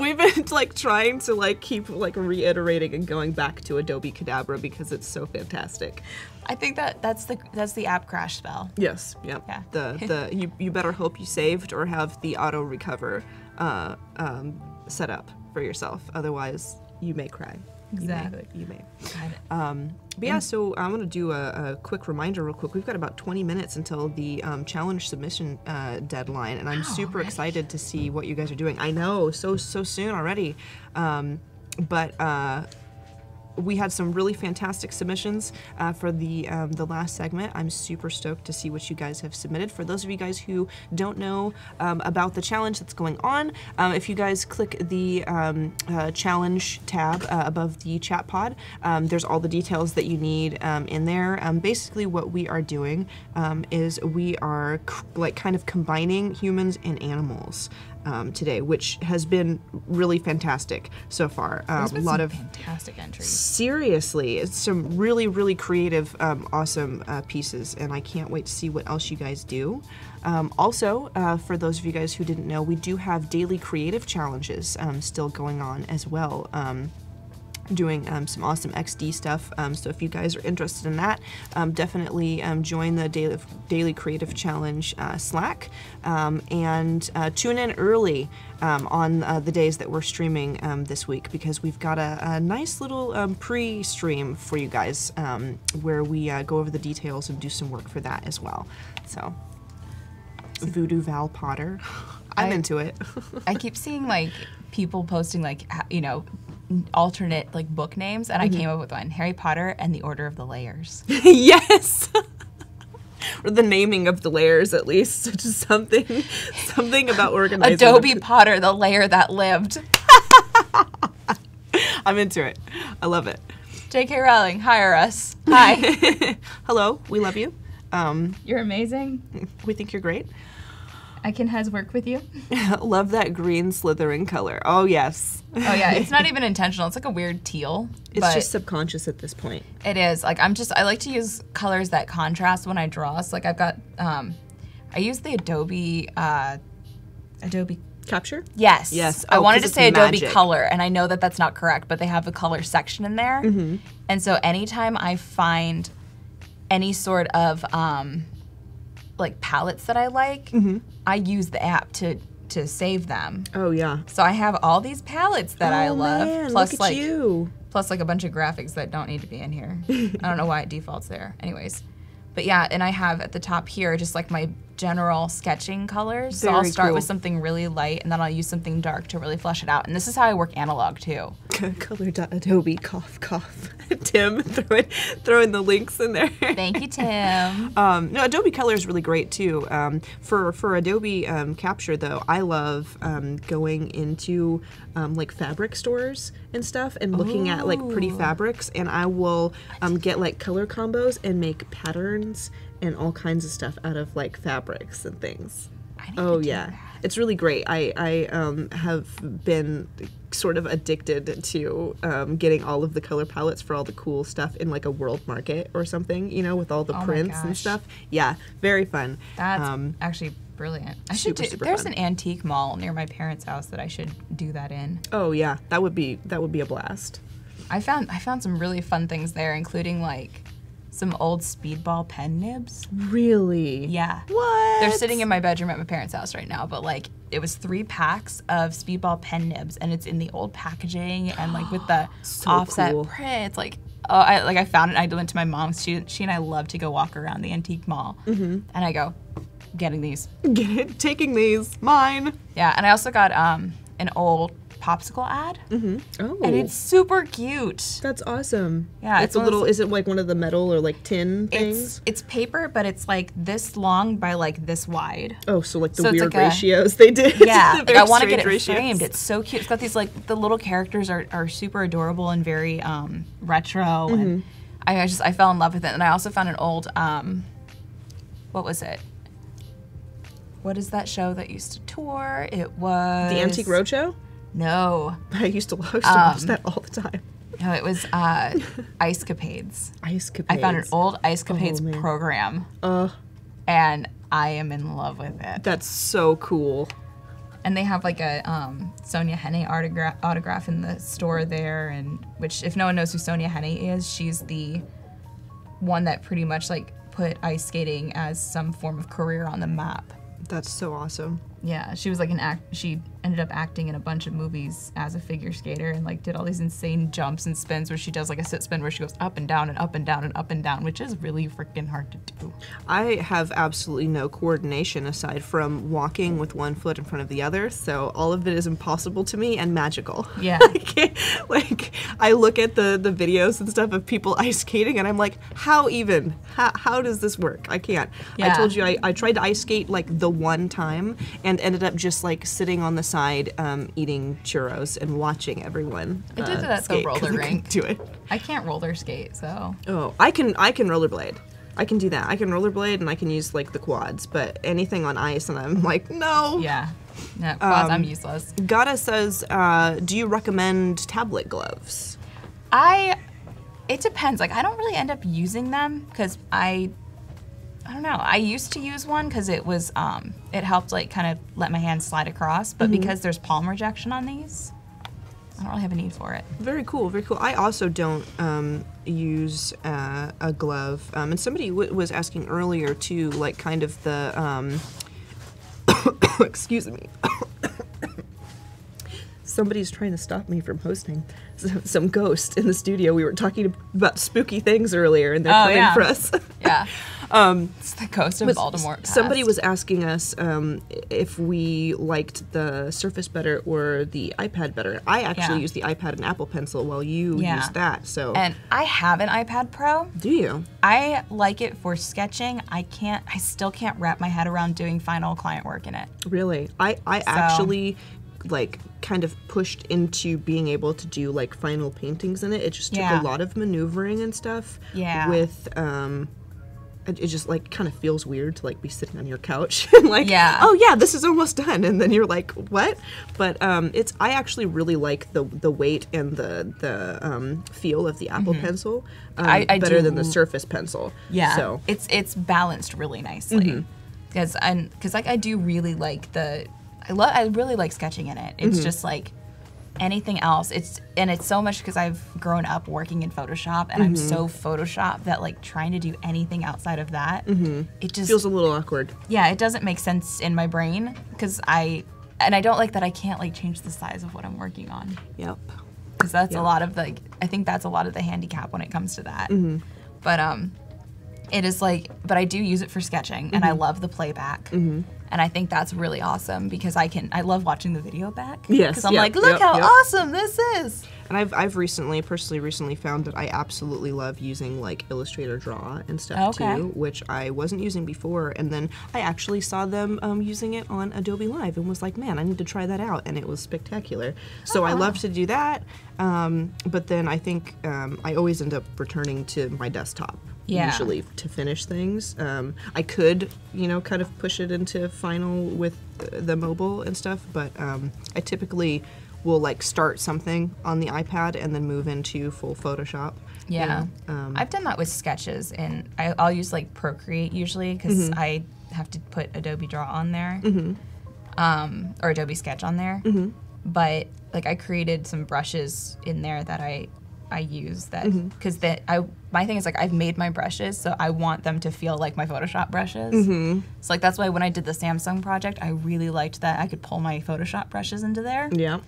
We've been like trying to like keep like reiterating and going back to Adobe Cadabra because it's so fantastic. I think that that's the that's the app crash spell. Yes. Yep. Yeah. The the you you better hope you saved or have the auto recover uh, um, set up for yourself. Otherwise, you may cry. Exactly. You may. You may. Um, but yeah, so I'm going to do a, a quick reminder real quick. We've got about twenty minutes until the um, challenge submission uh, deadline, and I'm wow, super already? excited to see what you guys are doing. I know, so, so soon already. Um, but... Uh, We had some really fantastic submissions uh, for the um, the last segment. I'm super stoked to see what you guys have submitted. For those of you guys who don't know um, about the challenge that's going on, um, if you guys click the um, uh, challenge tab uh, above the chat pod, um, there's all the details that you need um, in there. Um, basically what we are doing um, is we are like kind of combining humans and animals. um, today, which has been really fantastic so far. Um, There's been a lot some of fantastic entries. Seriously, it's some really, really creative, um, awesome uh, pieces, and I can't wait to see what else you guys do. Um, also, uh, for those of you guys who didn't know, we do have daily creative challenges um, still going on as well. Um, doing um, some awesome X D stuff, um, so if you guys are interested in that, um, definitely um, join the Daily, Daily Creative Challenge uh, Slack, um, and uh, tune in early um, on uh, the days that we're streaming um, this week, because we've got a, a nice little um, pre-stream for you guys um, where we uh, go over the details and do some work for that as well. So, VooDoo Val Potter, I'm I, into it. I keep seeing like people posting like, you know, alternate like book names, and mm-hmm. I came up with one: Harry Potter and the Order of the Layers. Yes, or the naming of the layers, at least. Just something, something about organizing. Adobe them. Potter, the layer that lived. I'm into it. I love it. J K Rowling, hire us. Hi. Hello, we love you. Um, you're amazing. We think you're great. I can has work with you. Love that green Slytherin color. Oh, yes. Oh, yeah. It's not even intentional. It's like a weird teal. It's but just subconscious at this point. It is. Like, I'm just, I like to use colors that contrast when I draw. So, like, I've got, um, I use the Adobe, uh, Adobe Capture? Yes. Yes. Oh, I wanted to say Adobe magic. Color, and I know that that's not correct, but they have a color section in there. Mm-hmm. And so, anytime I find any sort of, um, like palettes that I like, mm-hmm. I use the app to to save them. Oh yeah. So I have all these palettes that oh, I love, man, plus look at like you. plus like a bunch of graphics that don't need to be in here. I don't know why it defaults there. Anyways, but yeah, and I have at the top here just like my general sketching colors. Very so I'll start cool. with something really light, and then I'll use something dark to really flesh it out. And this is how I work analog too. Color.adobe cough cough. Tim throwing throwing the links in there. Thank you, Tim. um, no, Adobe Color is really great too. Um, for for Adobe um, Capture though, I love um, going into um, like fabric stores and stuff and looking Ooh. at like pretty fabrics, and I will um, get like color combos and make patterns and all kinds of stuff out of like fabrics and things. I need oh to do yeah, that. It's really great. I I um, have been sort of addicted to um, getting all of the color palettes for all the cool stuff in like a world market or something, you know, with all the oh prints and stuff. Yeah, very fun. That's um, actually brilliant. I should super, do, super There's fun. an antique mall near my parents' house that I should do that in. Oh yeah, that would be that would be a blast. I found I found some really fun things there, including like some old Speedball pen nibs. Really? Yeah. What? They're sitting in my bedroom at my parents' house right now, but like it was three packs of Speedball pen nibs, and it's in the old packaging and like with the so offset cool. print. It's like, oh, I like I found it. I went to my mom's. She, she and I love to go walk around the antique mall, mm-hmm. and I go, getting these. Get it, taking these, mine. Yeah, and I also got um an old popsicle ad, mm-hmm. oh. and it's super cute. That's awesome. Yeah, it's, it's a little. Is it like one of the metal or like tin things? It's, it's paper, but it's like this long by like this wide. Oh, so like the so weird like ratios a, they did. Yeah, like I want to get it ratios. framed. It's so cute. It's got these like the little characters are are super adorable and very um, retro. Mm-hmm. And I, I just I fell in love with it, and I also found an old um, what was it? What is that show that used to tour? It was The Antique Roadshow. No. I used to watch, um, watch that all the time. No, it was uh, Icecapades. Icecapades. I found an old Icecapades oh, program, uh, and I am in love with it. That's so cool. And they have like a um, Sonja Henie autograph, autograph in the store there, and which if no one knows who Sonja Henie is, she's the one that pretty much like put ice skating as some form of career on the map. That's so awesome. Yeah, she was like an act. She ended up acting in a bunch of movies as a figure skater, and like did all these insane jumps and spins where she does like a sit spin where she goes up and down and up and down and up and down, which is really freaking hard to do. I have absolutely no coordination aside from walking with one foot in front of the other, so all of it is impossible to me and magical. Yeah. like, like I look at the the videos and stuff of people ice skating, and I'm like, how even? How how does this work? I can't. Yeah. I told you I I tried to ice skate like the one time and. And ended up just like sitting on the side, um, eating churros and watching everyone. Uh, I did that skate, so roller rink. Do it. I can't roller skate, so. Oh, I can. I can rollerblade. I can do that. I can rollerblade, and I can use like the quads. But anything on ice, and I'm like, no. Yeah. No, quads, um, I'm useless. Gata says, uh, do you recommend tablet gloves? I, it depends. Like, I don't really end up using them because I, I don't know. I used to use one because it was, um, it helped like kind of let my hand slide across. But mm-hmm. because there's palm rejection on these, I don't really have a need for it. Very cool, very cool. I also don't um, use uh, a glove. Um, and somebody w was asking earlier too, like kind of the, um, excuse me. Somebody's trying to stop me from hosting. Some ghost in the studio. We were talking about spooky things earlier, and they're oh, coming yeah. for us. Yeah. Um, it's the ghost of Baltimore. Somebody was asking us um, if we liked the Surface better or the iPad better. I actually yeah. use the iPad and Apple Pencil while you yeah. use that. So. And I have an iPad Pro. Do you? I like it for sketching. I can't. I still can't wrap my head around doing final client work in it. Really? I, I so. actually... like kind of pushed into being able to do like final paintings in it. It just took yeah. a lot of maneuvering and stuff. Yeah. With um, it, it just like kind of feels weird to like be sitting on your couch and like, yeah. oh yeah, this is almost done, and then you're like, what? But um, it's I actually really like the the weight and the the um, feel of the Apple mm-hmm. Pencil um, I, I better do. than the Surface Pencil. Yeah. So it's it's balanced really nicely because mm-hmm. and because like I do really like the. I love. I really like sketching in it. It's mm-hmm. just like anything else. It's and it's so much because I've grown up working in Photoshop, and mm-hmm. I'm so Photoshop that like trying to do anything outside of that, mm-hmm. it just feels a little awkward. Yeah, it doesn't make sense in my brain because I and I don't like that I can't like change the size of what I'm working on. Yep. Because that's yep. a lot of like I think that's a lot of the handicap when it comes to that. Mm-hmm. But um, it is like but I do use it for sketching, mm-hmm. and I love the playback. Mm-hmm. And I think that's really awesome because I can, I love watching the video back. Yes. Because I'm yep, like, look yep, how yep. awesome this is. And I've, I've recently, personally recently found that I absolutely love using like Illustrator Draw and stuff okay. too, which I wasn't using before. And then I actually saw them um, using it on Adobe Live and was like, man, I need to try that out. And it was spectacular. So oh. I love to do that. Um, but then I think um, I always end up returning to my desktop. Yeah. Usually to finish things. Um, I could, you know, kind of push it into final with the mobile and stuff, but um, I typically will like start something on the iPad and then move into full Photoshop. Yeah. You know? um, I've done that with sketches, and I, I'll use like Procreate usually because mm-hmm. I have to put Adobe Draw on there mm-hmm. um, or Adobe Sketch on there. Mm-hmm. But like I created some brushes in there that I I use that because mm-hmm. that I my thing is like I've made my brushes, so I want them to feel like my Photoshop brushes. Mm-hmm. So like that's why when I did the Samsung project, I really liked that I could pull my Photoshop brushes into there. Yeah.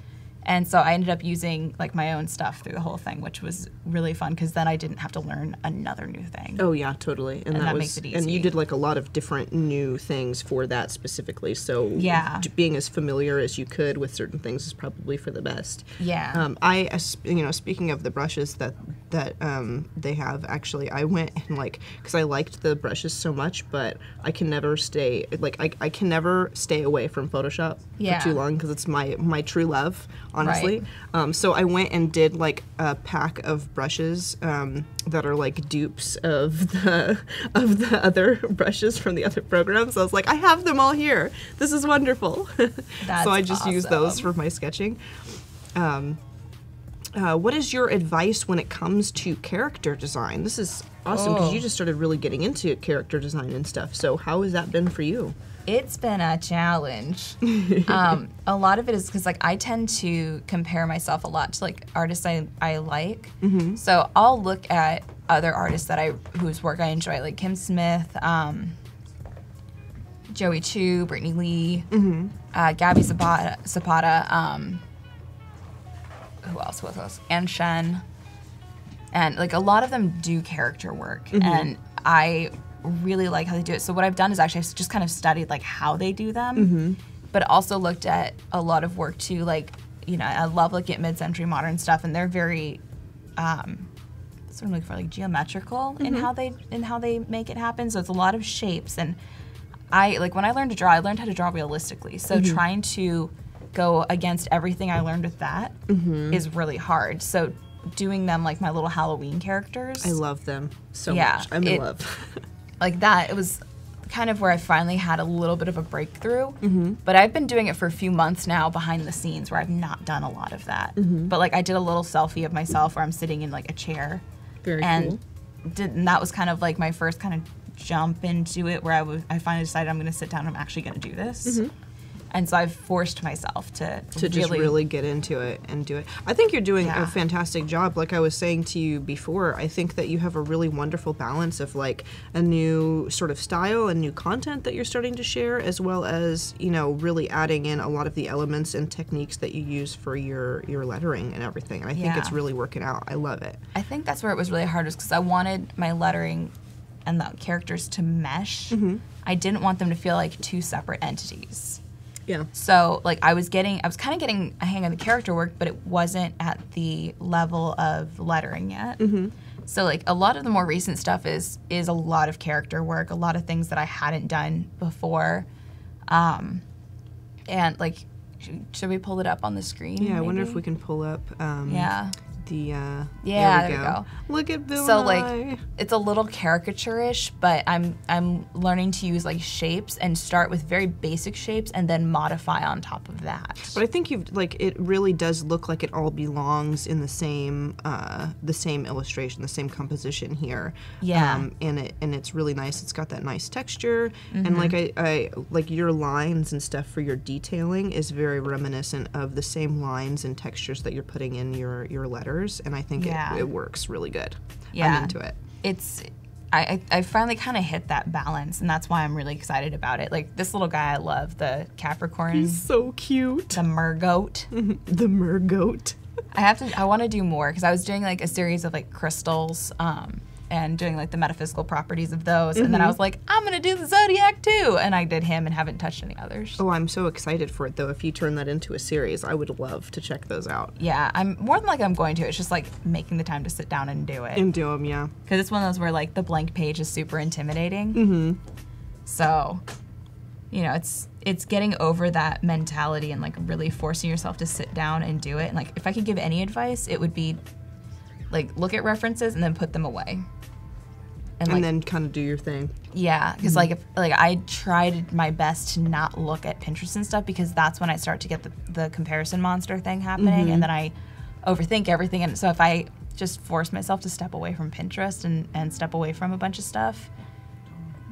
And so I ended up using like my own stuff through the whole thing, which was really fun because then I didn't have to learn another new thing. Oh yeah, totally. And, and that, that was, makes it easy. And you did like a lot of different new things for that specifically. So yeah. being as familiar as you could with certain things is probably for the best. Yeah. Um, I, you know, speaking of the brushes that that um, they have, actually, I went and like because I liked the brushes so much, but I can never stay like I I can never stay away from Photoshop yeah. for too long because it's my my true love. Honestly, right. um, so I went and did like a pack of brushes um, that are like dupes of the of the other brushes from the other programs. So I was like, I have them all here. This is wonderful. That's so I just awesome. use those for my sketching. Um, uh, what is your advice when it comes to character design? This is awesome because oh. you just started really getting into character design and stuff. So how has that been for you? It's been a challenge. um, a lot of it is because, like, I tend to compare myself a lot to, like, artists I, I like. Mm-hmm. So I'll look at other artists that I whose work I enjoy, like Kim Smith, um, Joey Chu, Brittany Lee, mm-hmm. uh, Gabby Zapata, Zapata um, who else was us? Anne Shen. And, like, a lot of them do character work. Mm-hmm. And I... really like how they do it. So what I've done is actually I've just kind of studied like how they do them, mm-hmm. but also looked at a lot of work too. Like, you know, I love looking at mid-century modern stuff, and they're very um, sort of looking for like geometrical mm-hmm. in how they in how they make it happen. So it's a lot of shapes, and I like when I learned to draw, I learned how to draw realistically. So mm-hmm. trying to go against everything I learned with that mm-hmm. is really hard. So doing them like my little Halloween characters, I love them so yeah, much. I'm in it, love. Like that, it was kind of where I finally had a little bit of a breakthrough. Mm-hmm. But I've been doing it for a few months now behind the scenes where I've not done a lot of that. Mm-hmm. But like I did a little selfie of myself where I'm sitting in like a chair. Very and cool. Did, and that was kind of like my first kind of jump into it where I was. I finally decided I'm going to sit down. I'm actually going to do this. Mm-hmm. And so I've forced myself to to really just really get into it and do it. I think you're doing yeah. a fantastic job. Like I was saying to you before, I think that you have a really wonderful balance of like a new sort of style and new content that you're starting to share, as well as, you know, really adding in a lot of the elements and techniques that you use for your your lettering and everything. And I yeah. think it's really working out. I love it. I think that's where it was really hard was because I wanted my lettering and the characters to mesh. Mm-hmm. I didn't want them to feel like two separate entities. Yeah. So like I was getting, I was kind of getting a hang of the character work, but it wasn't at the level of lettering yet. Mm-hmm. So like a lot of the more recent stuff is is a lot of character work, a lot of things that I hadn't done before, um, and like should, should we pull it up on the screen? Yeah, maybe? I wonder if we can pull up. Um, yeah. The uh, yeah, there we, there go. we go. Look at Bill. So and like I. it's a little caricature-ish, but I'm I'm learning to use like shapes and start with very basic shapes and then modify on top of that. But I think you've like it really does look like it all belongs in the same uh, the same illustration, the same composition here. Yeah, um, and it and it's really nice. It's got that nice texture, mm-hmm. and like I, I like your lines and stuff for your detailing is very reminiscent of the same lines and textures that you're putting in your your letter. And I think yeah. it, it works really good. Yeah. I'm into it. It's, I, I finally kind of hit that balance, and that's why I'm really excited about it. Like this little guy, I love the Capricorn. He's so cute. The Mergoat. The Mergoat. I have to. I want to do more because I was doing like a series of like crystals, um, and doing like the metaphysical properties of those, mm-hmm. and then I was like, I'm gonna do the Zodiac too, and I did him and haven't touched any others. Oh, I'm so excited for it though. If you turn that into a series, I would love to check those out. Yeah, I'm more than like I'm going to. It's just like making the time to sit down and do it. And do them, yeah. Because it's one of those where like the blank page is super intimidating. Mm-hmm. So, you know, it's it's getting over that mentality and like really forcing yourself to sit down and do it. And like, if I could give any advice, it would be like look at references and then put them away. And, and like, then kind of do your thing. Yeah, because mm-hmm. like if, like I tried my best to not look at Pinterest and stuff because that's when I start to get the, the comparison monster thing happening, mm-hmm. and then I overthink everything. And so if I just force myself to step away from Pinterest and, and step away from a bunch of stuff,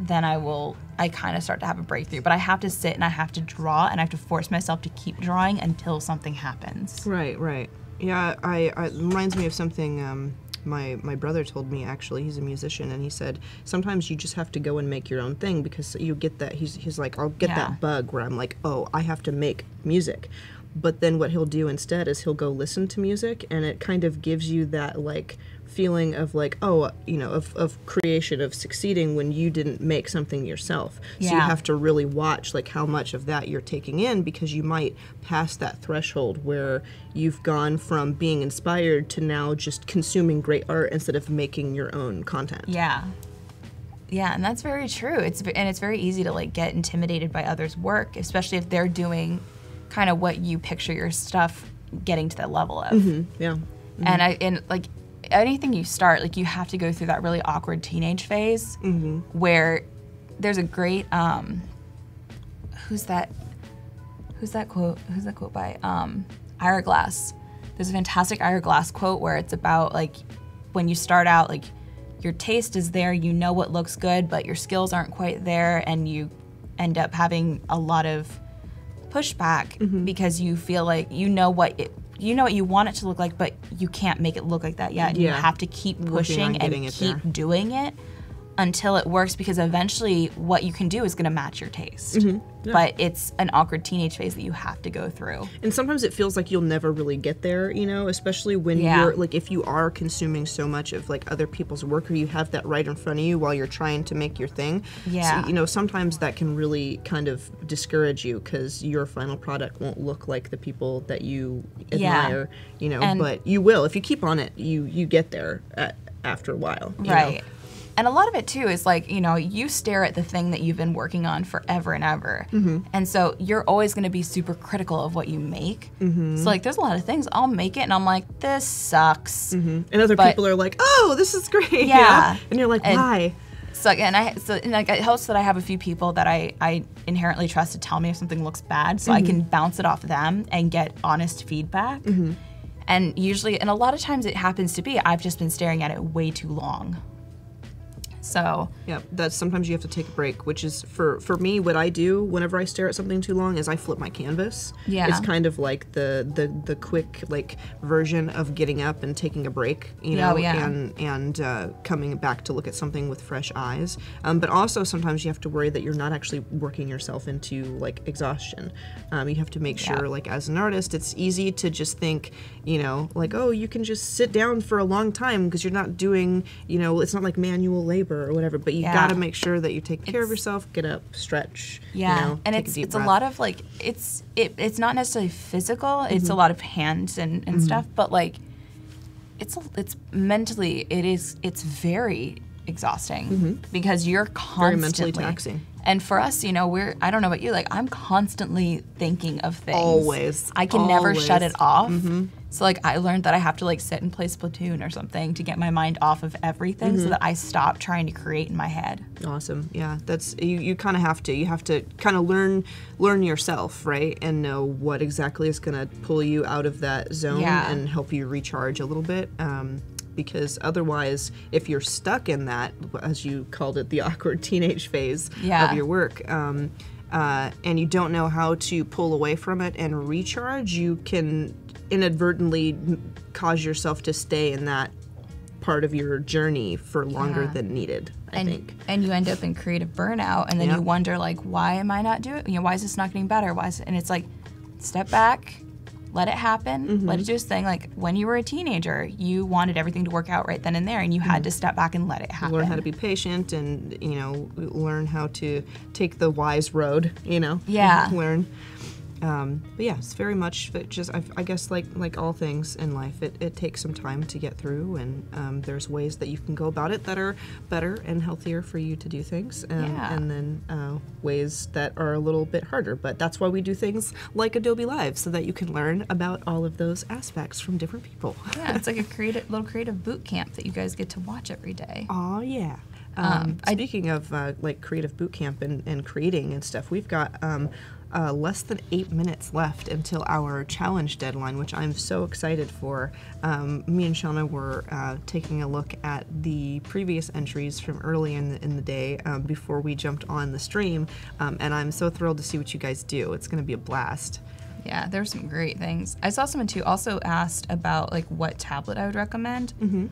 then I will, I kind of start to have a breakthrough. But I have to sit and I have to draw and I have to force myself to keep drawing until something happens. Right, right. Yeah, I, I it reminds me of something um, my my brother told me actually. He's a musician, and he said sometimes you just have to go and make your own thing because you get that. He's he's like, I'll get yeah. that bug where I'm like, oh, I have to make music. But then what he'll do instead is he'll go listen to music, and it kind of gives you that like feeling of like, oh, you know, of, of creation, of succeeding when you didn't make something yourself. Yeah. So you have to really watch like how much of that you're taking in, because you might pass that threshold where you've gone from being inspired to now just consuming great art instead of making your own content. Yeah. Yeah, and that's very true. It's and it's very easy to like get intimidated by others' work, especially if they're doing kind of what you picture your stuff getting to that level of. Mm-hmm. Yeah. Mm-hmm. And I and like anything you start, like you have to go through that really awkward teenage phase, mm-hmm. where there's a great um, who's that? Who's that quote? Who's that quote by um, Ira Glass? There's a fantastic Ira Glass quote where it's about like when you start out, like your taste is there, you know what looks good, but your skills aren't quite there, and you end up having a lot of pushback, mm-hmm. because you feel like you know what it. You know what you want it to look like, but you can't make it look like that yet. Yeah. You have to keep pushing and keep doing it until it works, because eventually what you can do is going to match your taste. Mm-hmm. Yeah. But it's an awkward teenage phase that you have to go through. And sometimes it feels like you'll never really get there, you know, especially when yeah. you're like, if you are consuming so much of like other people's work, or you have that right in front of you while you're trying to make your thing. Yeah. So, you know, sometimes that can really kind of discourage you because your final product won't look like the people that you admire, yeah. you know, and but you will. If you keep on it, you, you get there at, after a while. You right. know? And a lot of it too is like, you know, you stare at the thing that you've been working on forever and ever. Mm-hmm. And so you're always going to be super critical of what you make. Mm-hmm. So like there's a lot of things I'll make it and I'm like, this sucks. Mm-hmm. And other but, people are like, oh, this is great. Yeah. yeah. And you're like, why? So again, I, so, and like, it helps that I have a few people that I, I inherently trust to tell me if something looks bad, so mm-hmm. I can bounce it off them and get honest feedback. Mm-hmm. And usually, and a lot of times it happens to be, I've just been staring at it way too long. So yeah, that's sometimes you have to take a break, which is for for me what I do whenever I stare at something too long is I flip my canvas. Yeah, it's kind of like the the the quick like version of getting up and taking a break, you know, oh, yeah. and and uh, coming back to look at something with fresh eyes. Um, but also sometimes you have to worry that you're not actually working yourself into like exhaustion. Um, you have to make sure, yeah. like as an artist, it's easy to just think, you know, like oh, you can just sit down for a long time because you're not doing, you know, it's not like manual labor. Or whatever, but you yeah. gotta make sure that you take care it's, of yourself, get up, stretch. Yeah, you know, and take it's a deep it's breath. A lot of like it's it, it's not necessarily physical. Mm-hmm. It's a lot of hands and, and mm-hmm. stuff, but like it's it's mentally it is it's very exhausting mm-hmm. because you're constantly very mentally taxing. And for us, you know, we're I don't know about you, like I'm constantly thinking of things. Always, I can Always. never shut it off. Mm-hmm. So like I learned that I have to like sit and play Splatoon or something to get my mind off of everything mm-hmm. so that I stop trying to create in my head. Awesome, yeah, that's, you, you kind of have to, you have to kind of learn learn yourself, right? And know what exactly is gonna pull you out of that zone yeah. and help you recharge a little bit. Um, because otherwise, if you're stuck in that, as you called it, the awkward teenage phase yeah. of your work, um, uh, and you don't know how to pull away from it and recharge, you can inadvertently cause yourself to stay in that part of your journey for longer yeah. than needed, I and, think. And you end up in creative burnout, and then yeah. you wonder, like, why am I not doing, you know, why is this not getting better? Why is it? And it's like, step back, let it happen, mm-hmm. let it do its thing. Like, when you were a teenager, you wanted everything to work out right then and there, and you mm-hmm. had to step back and let it happen. Learn how to be patient and, you know, learn how to take the wise road, you know? Yeah. Learn. Um, but yeah, it's very much just, I've, I guess, like like all things in life, it, it takes some time to get through, and um, there's ways that you can go about it that are better and healthier for you to do things, um, yeah. and then uh, ways that are a little bit harder. But that's why we do things like Adobe Live, so that you can learn about all of those aspects from different people. Yeah, it's like a creative, little creative boot camp that you guys get to watch every day. Oh yeah. Um, um, speaking I, of uh, like creative boot camp and, and creating and stuff, we've got um, Uh, less than eight minutes left until our challenge deadline, which I'm so excited for. Um, me and Shauna were uh, taking a look at the previous entries from early in the, in the day um, before we jumped on the stream, um, and I'm so thrilled to see what you guys do. It's going to be a blast. Yeah, there's some great things. I saw someone too also asked about like what tablet I would recommend. Mm-hmm.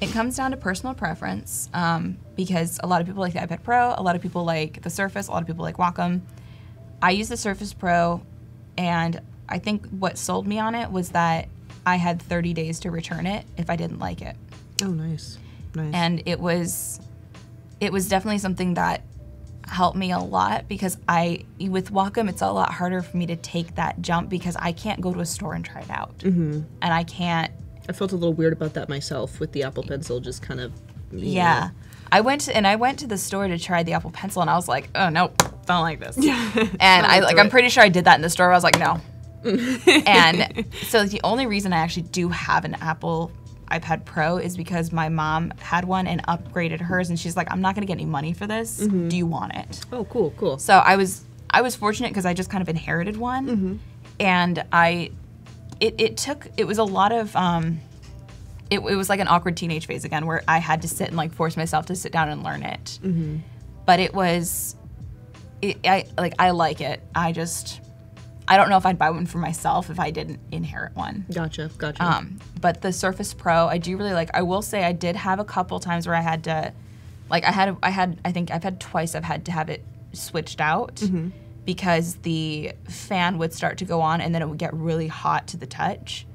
It comes down to personal preference um, because a lot of people like the iPad Pro, a lot of people like the Surface, a lot of people like Wacom. I use the Surface Pro, and I think what sold me on it was that I had thirty days to return it if I didn't like it. Oh, nice, nice. And it was, it was definitely something that helped me a lot because I, with Wacom, it's a lot harder for me to take that jump because I can't go to a store and try it out, mm-hmm. and I can't. I felt a little weird about that myself with the Apple Pencil, just kind of. Yeah, know. I went to, and I went to the store to try the Apple Pencil, and I was like, oh no. Don't like this. Yeah. And I like I'm pretty sure I did that in the store. I was like, no. And so the only reason I actually do have an Apple iPad Pro is because my mom had one and upgraded hers, and she's like, I'm not gonna get any money for this. Mm-hmm. Do you want it? Oh, cool, cool. So I was I was fortunate because I just kind of inherited one, mm-hmm. and I it it took it was a lot of um it it was like an awkward teenage phase again where I had to sit and like force myself to sit down and learn it. Mm-hmm. But it was. It, I like I like it. I just I don't know if I'd buy one for myself if I didn't inherit one. Gotcha, gotcha. Um, but the Surface Pro, I do really like. I will say I did have a couple times where I had to, like I had I had I think I've had twice I've had to have it switched out mm-hmm. because the fan would start to go on and then it would get really hot to the touch,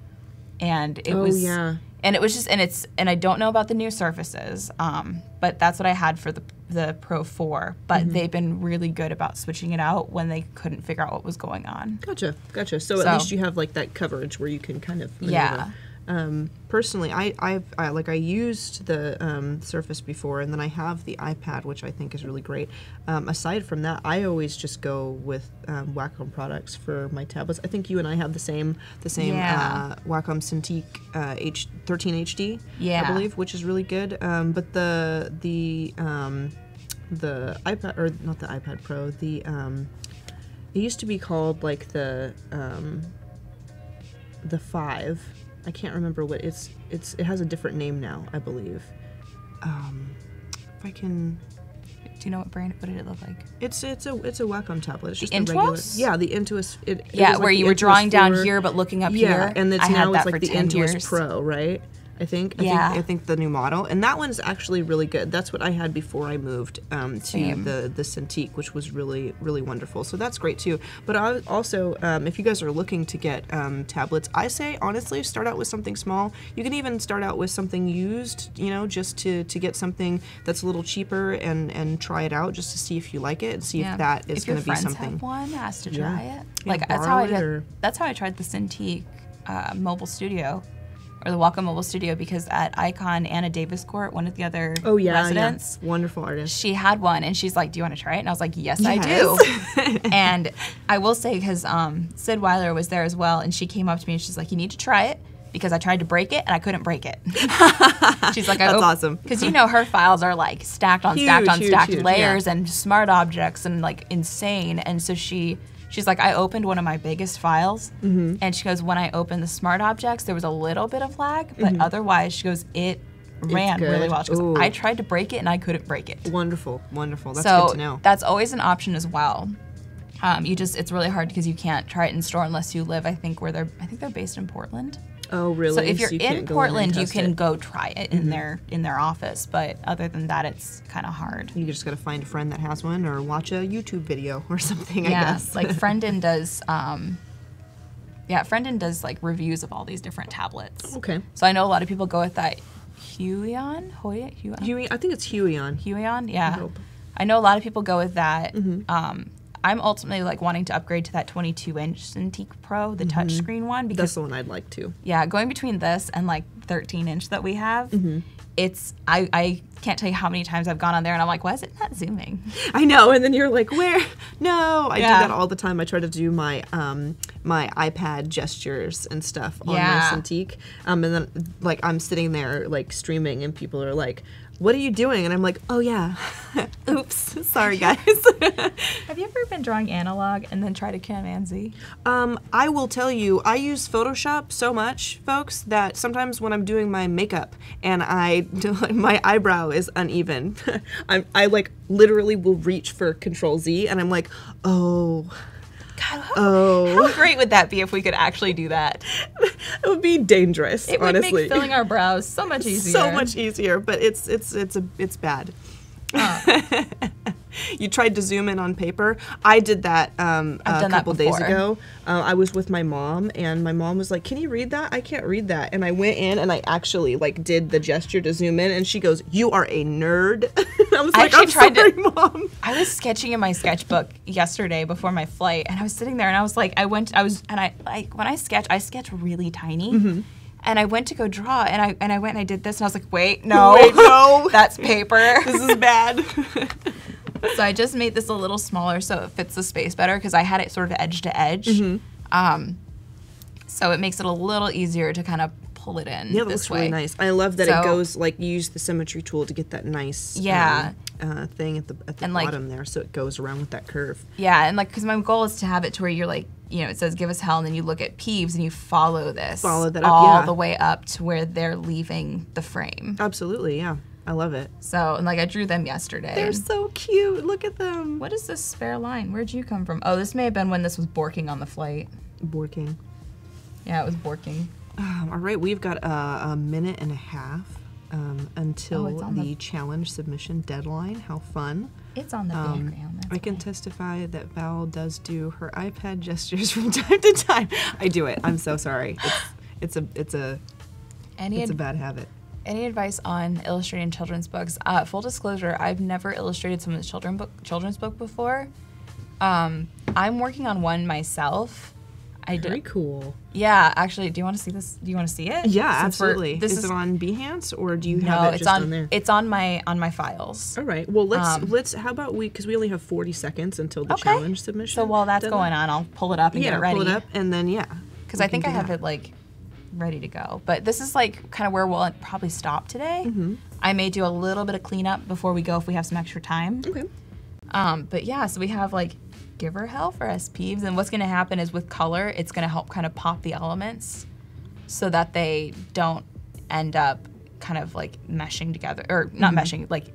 and it oh, was yeah. and it was just and it's and I don't know about the new Surfaces, um, but that's what I had for the. the Pro four, but mm-hmm. they've been really good about switching it out when they couldn't figure out what was going on. Gotcha, gotcha. So, so at least you have like that coverage where you can kind of maneuver. Yeah. Um, personally, I, I've, I like I used the um, Surface before, and then I have the iPad, which I think is really great. Um, aside from that, I always just go with um, Wacom products for my tablets. I think you and I have the same the same yeah. uh, Wacom Cintiq uh, H thirteen H D, yeah. I believe, which is really good. Um, but the the um, the iPad, or not the iPad Pro, the, um, it used to be called like the, um, the five. I can't remember what it's, it's, it has a different name now, I believe. Um, if I can... Do you know what brand? What did it look like? It's it's a it's a Wacom tablet. It's just the Intuos. Regular, yeah, the Intuos. It, it yeah, like where you were drawing down here but looking up yeah, here. Yeah, and it's I now it's like the Intuos years. Pro, right? I think. I yeah. Think, I think the new model, and that one's actually really good. That's what I had before I moved um, to Same. the the Cintiq, which was really really wonderful. So that's great too. But I also, um, if you guys are looking to get um, tablets, I say honestly start out with something small. You can even start out with something used, you know, just to to get something that's a little cheaper and and try it out just to see if you like it and see yeah. if that is going to be something. If your friends have one, ask to try yeah. it. Yeah, like that's how I did, or... that's how I tried the Cintiq uh, Mobile Studio. Or the Wacom Mobile Studio, because at Icon, Anna Davis Court, one of the other oh, yeah, residents, yeah. wonderful artist, she had one, and she's like, "Do you want to try it?" And I was like, "Yes, yes. I do." And I will say, because um, Sid Weiler was there as well, and she came up to me and she's like, "You need to try it." Because I tried to break it and I couldn't break it. She's like, I that's awesome. Because you know her files are like stacked on huge, stacked on huge, stacked huge, layers yeah. and smart objects and like insane. And so she, she's like, I opened one of my biggest files, mm-hmm. and she goes, when I opened the smart objects, there was a little bit of lag, but mm-hmm. otherwise, she goes, it ran really well. She goes, I tried to break it and I couldn't break it. Wonderful, wonderful. That's so good to know. That's always an option as well. Um, you just, it's really hard because you can't try it in store unless you live. I think where they're, I think they're based in Portland. Oh, really? So if you're so you in Portland, in you can it. go try it in mm-hmm. their in their office. But other than that, it's kind of hard. You just got to find a friend that has one, or watch a YouTube video or something. Yeah, I guess. Like Friendin does. Um, yeah, Friendin does like reviews of all these different tablets. Okay. So I know a lot of people go with that Huion, Huion, Huion. I think it's Huion. Huion, yeah. I, I know a lot of people go with that. Mm-hmm. um, I'm ultimately like wanting to upgrade to that twenty-two inch Cintiq Pro, the mm-hmm. touchscreen one. Because, that's the one I'd like to. Yeah, going between this and like thirteen inch that we have, mm-hmm. it's I, I can't tell you how many times I've gone on there and I'm like, why is it not zooming? I know, and then you're like, where? No, I yeah. do that all the time. I try to do my um, my iPad gestures and stuff on yeah. my Cintiq, um, and then like I'm sitting there like streaming and people are like, what are you doing? And I'm like, oh yeah, oops, sorry guys. Have you ever been drawing analog and then try to Command Z? Um, I will tell you, I use Photoshop so much, folks, that sometimes when I'm doing my makeup and I do, my eyebrow is uneven, I'm, I like literally will reach for Control Z and I'm like, oh. God, how, oh. how great would that be if we could actually do that? It would be dangerous, it would honestly. Make filling our brows so much easier. So much easier, but it's it's it's a, it's bad. Oh. You tried to zoom in on paper. I did that um, a couple that days ago. Uh, I was with my mom, and my mom was like, "Can you read that? I can't read that." And I went in, and I actually like did the gesture to zoom in, and she goes, "You are a nerd." I was I like, "I'm tried sorry, to, mom." I was sketching in my sketchbook yesterday before my flight, and I was sitting there, and I was like, "I went, I was, and I like when I sketch, I sketch really tiny." Mm-hmm. And I went to go draw, and I and I went and I did this, and I was like, "Wait, no, Wait, no, that's paper. This is bad." So I just made this a little smaller so it fits the space better because I had it sort of edge to edge. Mm-hmm. um, so it makes it a little easier to kind of pull it in. Yeah, it looks way. really nice. I love that so, it goes like you use the symmetry tool to get that nice yeah um, uh, thing at the at the and bottom like, there, so it goes around with that curve. Yeah, and like because my goal is to have it to where you're like, you know, it says give us hell, and then you look at Peeves and you follow this follow that up, all yeah. the way up to where they're leaving the frame. Absolutely, yeah. I love it. So, and like I drew them yesterday. They're so cute. Look at them. What is this spare line? Where'd you come from? Oh, this may have been when this was borking on the flight. Borking. Yeah, it was borking. Um, all right, we've got uh, a minute and a half um, until oh, the, the challenge submission deadline. How fun. It's on the um, background. I can why. testify that Val does do her iPad gestures from time to time. I do it. I'm so sorry. It's, it's a, it's a, Any it's a bad habit. Any advice on illustrating children's books? Uh, full disclosure, I've never illustrated someone's children book, children's book before. Um, I'm working on one myself. I Very did, cool. Yeah, actually, do you want to see this? Do you want to see it? Yeah, Since absolutely. This is, is it on Behance or do you no, have it it's just on, on there? It's on my on my files. All right. Well, let's um, let's. How about we? Because we only have forty seconds until the okay. challenge submission. So while that's deadline. going on, I'll pull it up and yeah, get it ready. Yeah, pull it up and then yeah. Because I think I have that. it like. ready to go. But this is like kind of where we'll probably stop today. Mm-hmm. I may do a little bit of cleanup before we go if we have some extra time. Okay. Um, but yeah, so we have like give her hell for us, Peeves. And what's gonna happen is with color, it's gonna help kind of pop the elements so that they don't end up kind of like meshing together, or not mm-hmm. meshing, like,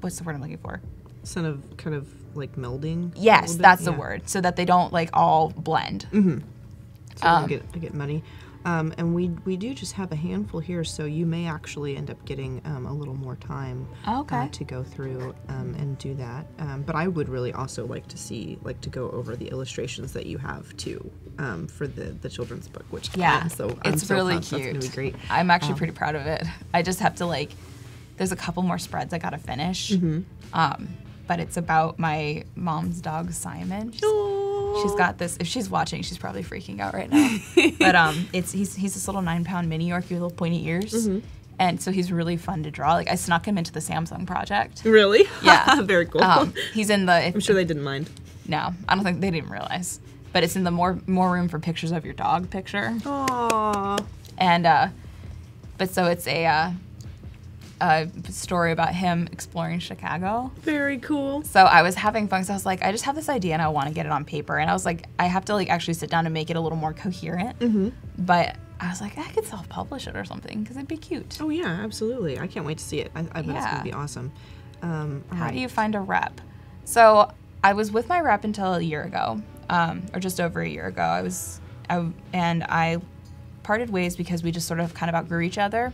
what's the word I'm looking for? Sort of kind of like melding? Yes, that's yeah. the word, so that they don't like all blend. Mm-hmm. So um, I get, I get money. Um, and we we do just have a handful here, so you may actually end up getting um, a little more time okay. uh, to go through um, and do that. Um, but I would really also like to see, like to go over the illustrations that you have too um, for the the children's book, which yeah, can, so I'm it's so really cute. That's gonna be great. I'm actually um, pretty proud of it. I just have to like, there's a couple more spreads I gotta finish, mm-hmm. um, but it's about my mom's dog Simon. She's She's got this. If she's watching, she's probably freaking out right now. But um, it's he's he's this little nine-pound mini Yorkie with little pointy ears, mm-hmm. and so he's really fun to draw. Like I snuck him into the Samsung project. Really? Yeah. Very cool. Um, he's in the. I'm sure they didn't mind. No, I don't think they didn't realize. But it's in the more more room for pictures of your dog picture. Aww. And uh, but so it's a. Uh, a story about him exploring Chicago. Very cool. So I was having fun, so I was like, I just have this idea and I want to get it on paper. And I was like, I have to like actually sit down and make it a little more coherent. Mm-hmm. But I was like, I could self-publish it or something because it'd be cute. Oh yeah, absolutely. I can't wait to see it. I, I bet yeah. it's going to be awesome. Um, How right. do you find a rep? So I was with my rep until a year ago, um, or just over a year ago. I was, I, and I parted ways because we just sort of kind of outgrew each other.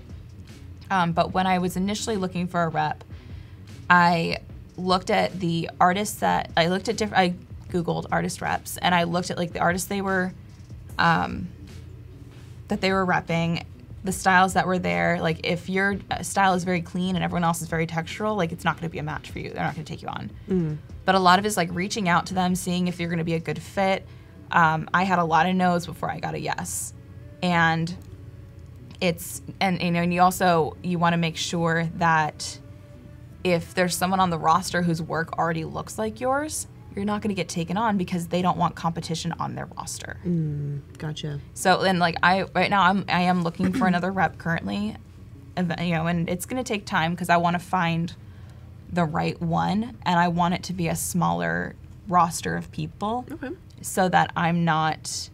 Um, but when I was initially looking for a rep, I looked at the artists that I looked at different. I Googled artist reps, and I looked at like the artists they were, um, that they were repping, the styles that were there. Like if your style is very clean and everyone else is very textural, like it's not going to be a match for you. They're not going to take you on. Mm. But a lot of it is like reaching out to them, seeing if you're going to be a good fit. Um, I had a lot of no's before I got a yes, and. It's and you know, and you also you want to make sure that if there's someone on the roster whose work already looks like yours, you're not going to get taken on because they don't want competition on their roster. Mm, gotcha. So and like I right now I'm I am looking for another rep currently, you know, and it's going to take time because I want to find the right one and I want it to be a smaller roster of people, okay. so that I'm not.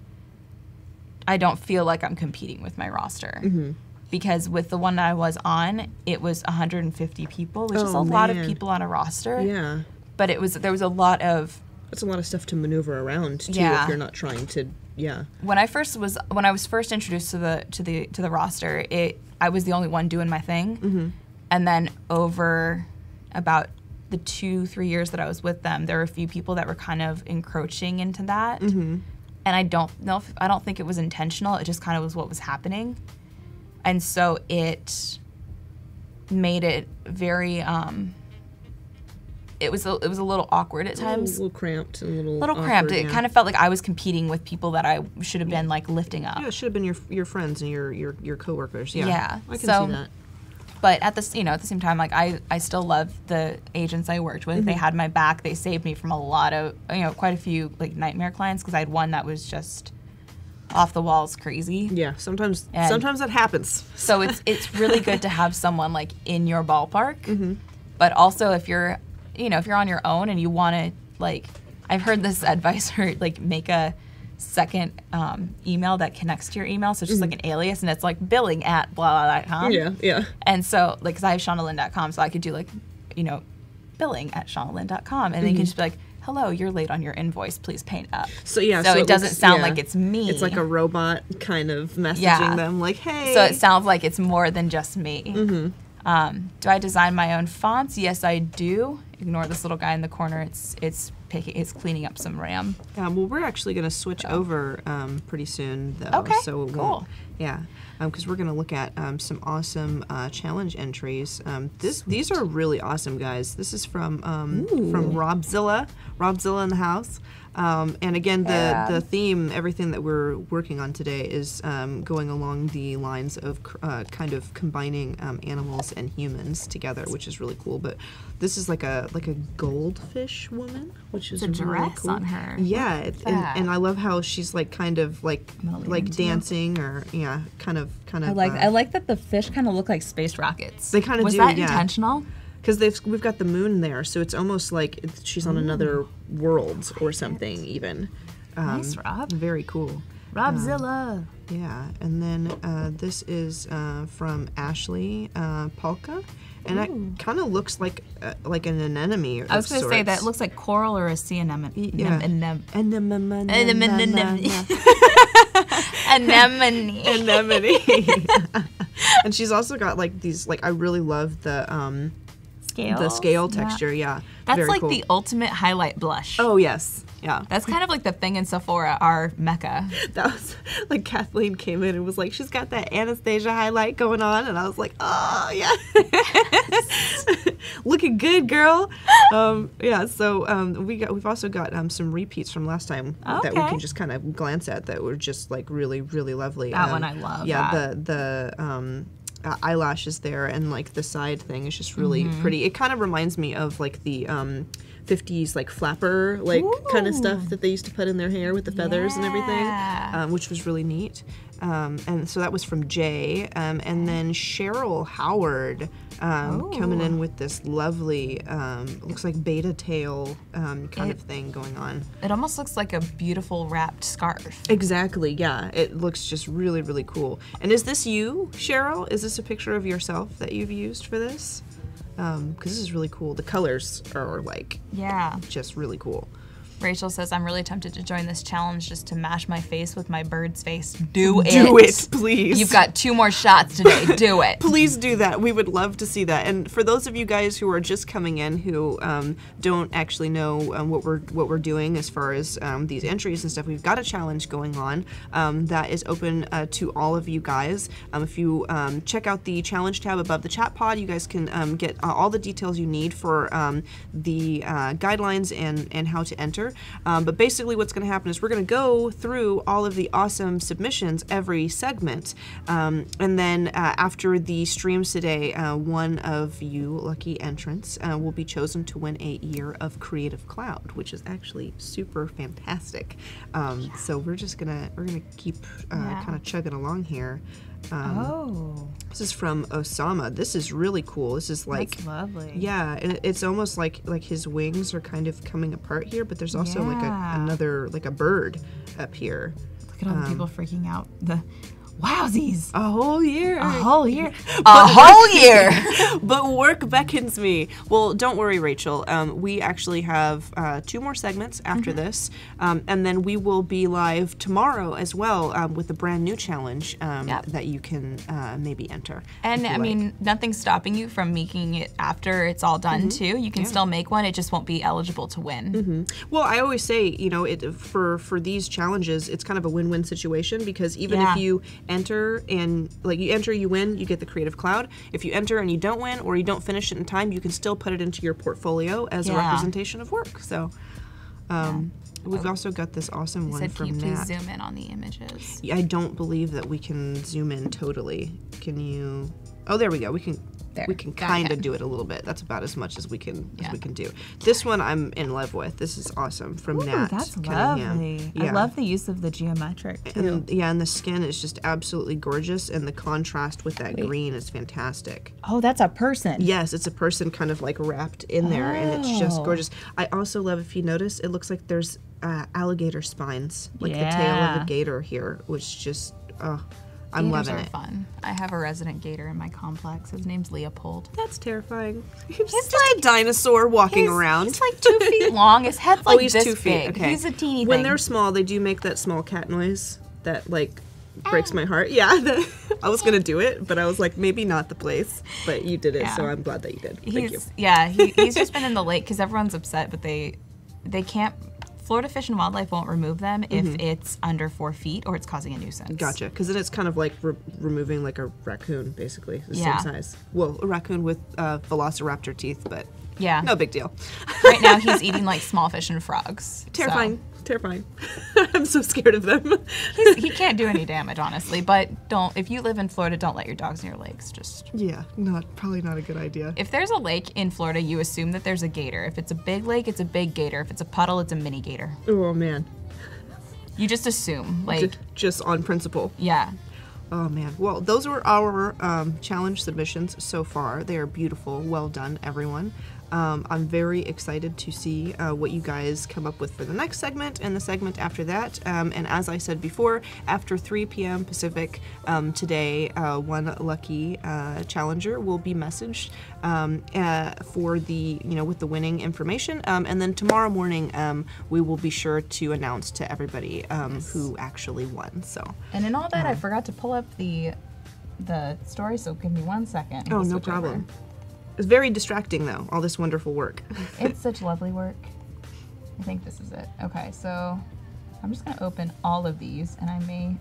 I don't feel like I'm competing with my roster mm-hmm. because with the one that I was on, it was one hundred fifty people, which oh, is a man. lot of people on a roster. Yeah, but it was there was a lot of. That's a lot of stuff to maneuver around too yeah. if you're not trying to. Yeah. When I first was when I was first introduced to the to the to the roster, it I was the only one doing my thing, mm-hmm. and then over about the two three years that I was with them, there were a few people that were kind of encroaching into that. Mm-hmm. And I don't know if, I don't think it was intentional. It just kind of was what was happening. And so it made it very, um, it was a, it was a little awkward at times. A little cramped. A little, little awkward, cramped. It yeah. kind of felt like I was competing with people that I should have been like lifting up. Yeah, it should have been your your friends and your, your, your coworkers. Yeah, yeah. I can so, see that. But at the, you know, at the same time, like I, I still love the agents I worked with. Mm-hmm. They had my back. They saved me from a lot of, you know, quite a few like nightmare clients because I had one that was just off the walls crazy. Yeah, sometimes and sometimes that happens. So it's it's really good to have someone like in your ballpark. Mm-hmm. But also if you're, you know, if you're on your own and you want to like, I've heard this advice where like make a second um, email that connects to your email, so it's just mm-hmm. like an alias, and it's like billing at blah blah dot com. Yeah, yeah. And so, like, because I have Shauna Lynn dot com, so I could do like, you know, billing at Shauna Lynn dot com, and mm-hmm. then you can just be like, "Hello, you're late on your invoice. Please paint up." So yeah, so, so it, it doesn't looks, sound yeah. like it's me. It's like a robot kind of messaging yeah. them, like, "Hey." So it sounds like it's more than just me. Mm-hmm. Um, do I design my own fonts? Yes, I do. Ignore this little guy in the corner. It's it's. Picking, it's cleaning up some RAM. Um, well, we're actually going to switch so. over um, pretty soon, though. Okay, so it cool. Won't, yeah, because um, we're going to look at um, some awesome uh, challenge entries. Um, this, these are really awesome, guys. This is from um, from Robzilla, Robzilla in the house. Um, and again, the, yeah. the theme, everything that we're working on today is um, going along the lines of uh, kind of combining um, animals and humans together, which is really cool. But this is like a like a goldfish woman, which which is the really dress cool. on her. Yeah, it, yeah. And, and I love how she's like kind of like like dancing it. or yeah, kind of kind of. I like uh, I like that the fish kind of look like space rockets. They kind of do. Was that yeah. intentional? Because they've we've got the moon there, so it's almost like it's, she's on mm. another world or something even. Um, nice, Rob. Very cool. Robzilla. Uh, yeah, and then uh, this is uh, from Ashley uh, Palka, and Ooh. It kind of looks like uh, like an anemone. I was going to say that looks like coral or a sea anemone. Yeah. Anem anemone. Anemone. Anemone. Anemone. And she's also got like these like I really love the. Um, Scale. The scale texture, yeah. yeah. That's Very like cool. the ultimate highlight blush. Oh, yes. Yeah. That's kind of like the thing in Sephora, our mecca. That was like Kathleen came in and was like, she's got that Anastasia highlight going on. And I was like, oh, yeah. Yes. Looking good, girl. Um, yeah, so um, we got, we've also got um, some repeats from last time okay. that we can just kind of glance at that were just like really, really lovely. That um, one I love. Yeah, that. the, the, um, Uh, eyelashes there, and like the side thing is just really mm-hmm. pretty. It kind of reminds me of like the um, fifties like flapper like kind of stuff that they used to put in their hair with the feathers yeah. and everything, um, which was really neat. Um, and so that was from Jay, um, and then Cheryl Howard um, coming in with this lovely, um, looks like beta tail um, kind it, of thing going on. It almost looks like a beautiful wrapped scarf. Exactly, yeah. It looks just really, really cool. And is this you, Cheryl? Is this a picture of yourself that you've used for this? Because um, this is really cool. The colors are like yeah, just really cool. Rachel says, I'm really tempted to join this challenge just to mash my face with my bird's face. Do it. Do it, please. You've got two more shots today. Do it. Please do that. We would love to see that. And for those of you guys who are just coming in who um, don't actually know um, what we're what we're doing as far as um, these entries and stuff, we've got a challenge going on um, that is open uh, to all of you guys. Um, if you um, check out the challenge tab above the chat pod, you guys can um, get uh, all the details you need for um, the uh, guidelines and, and how to enter. Um, but basically what's going to happen is we're going to go through all of the awesome submissions every segment. Um, and then uh, after the streams today, uh, one of you lucky entrants uh, will be chosen to win a year of Creative Cloud, which is actually super fantastic. Um, yeah. So we're just going to we're going to keep uh, yeah. kind of chugging along here. Um, oh. This is from Osama. This is really cool. This is like That's lovely. Yeah, and it's almost like like his wings are kind of coming apart here, but there's also yeah. like a, another like a bird up here. Look at all um, the people freaking out. The wowsies. A whole year. A whole year. A whole year. But work beckons me. Well, don't worry, Rachel. Um, we actually have uh, two more segments after mm-hmm. this. Um, and then we will be live tomorrow as well um, with a brand new challenge um, yep. that you can uh, maybe enter. And I like. mean, nothing's stopping you from making it after it's all done mm-hmm. too. You can yeah. still make one. It just won't be eligible to win. Mm-hmm. Well, I always say, you know, it for, for these challenges, it's kind of a win-win situation because even yeah. if you enter and like you enter, you win, you get the Creative Cloud. If you enter and you don't win or you don't finish it in time, you can still put it into your portfolio as yeah. a representation of work. So um, yeah. we've oh. also got this awesome you one said, from Nat. Can you please zoom in on the images? I don't believe that we can zoom in totally. Can you? Oh, there we go. We can. There. We can kind of do it a little bit. That's about as much as we can yeah. as we can do. This one I'm in love with. This is awesome from Ooh, Nat. That's Cunningham. Lovely. Yeah. I love the use of the geometric too. And, yeah, and the skin is just absolutely gorgeous, and the contrast with that Wait. green is fantastic. Oh, that's a person. Yes, it's a person kind of like wrapped in there, oh. and it's just gorgeous. I also love, if you notice, it looks like there's uh, alligator spines, like yeah. the tail of a gator here, which just. Uh, I'm Gators loving are it. fun. I have a resident gator in my complex. His name's Leopold. That's terrifying. He's, he's just like, a dinosaur walking he's, around. He's like two feet long. His head's like oh, he's this two feet. big. Okay. He's a teeny When thing. they're small, they do make that small cat noise that like breaks ah. my heart. Yeah, the, I was gonna do it, but I was like, maybe not the place. But you did it, yeah. so I'm glad that you did. He's, Thank you. Yeah, he, he's just been in the lake because everyone's upset, but they they can't. Florida Fish and Wildlife won't remove them if mm-hmm. it's under four feet or it's causing a nuisance. Gotcha, because then it's kind of like re removing like a raccoon, basically, the yeah. same size. Well, a raccoon with uh, velociraptor teeth, but yeah, no big deal. Right now he's eating like small fish and frogs. Terrifying. So. terrifying. I'm so scared of them. He's, he can't do any damage, honestly, but don't, if you live in Florida, don't let your dogs near lakes. Just yeah, not probably not a good idea. If there's a lake in Florida, you assume that there's a gator. If it's a big lake, it's a big gator. If it's a puddle, it's a mini gator. Oh man. You just assume, like. Just, just on principle. Yeah. Oh man, well those were our um, challenge submissions so far. They are beautiful, well done everyone. Um, I'm very excited to see uh, what you guys come up with for the next segment and the segment after that. Um, and as I said before, after three P M Pacific um, today, uh, one lucky uh, challenger will be messaged um, uh, for the, you know, with the winning information. Um, and then tomorrow morning, um, we will be sure to announce to everybody um, yes. who actually won. So. And in all that, um, I forgot to pull up the the story. So give me one second. Oh, no problem. Over. It's very distracting though, all this wonderful work. It's such lovely work. I think this is it. Okay, so I'm just gonna open all of these and I may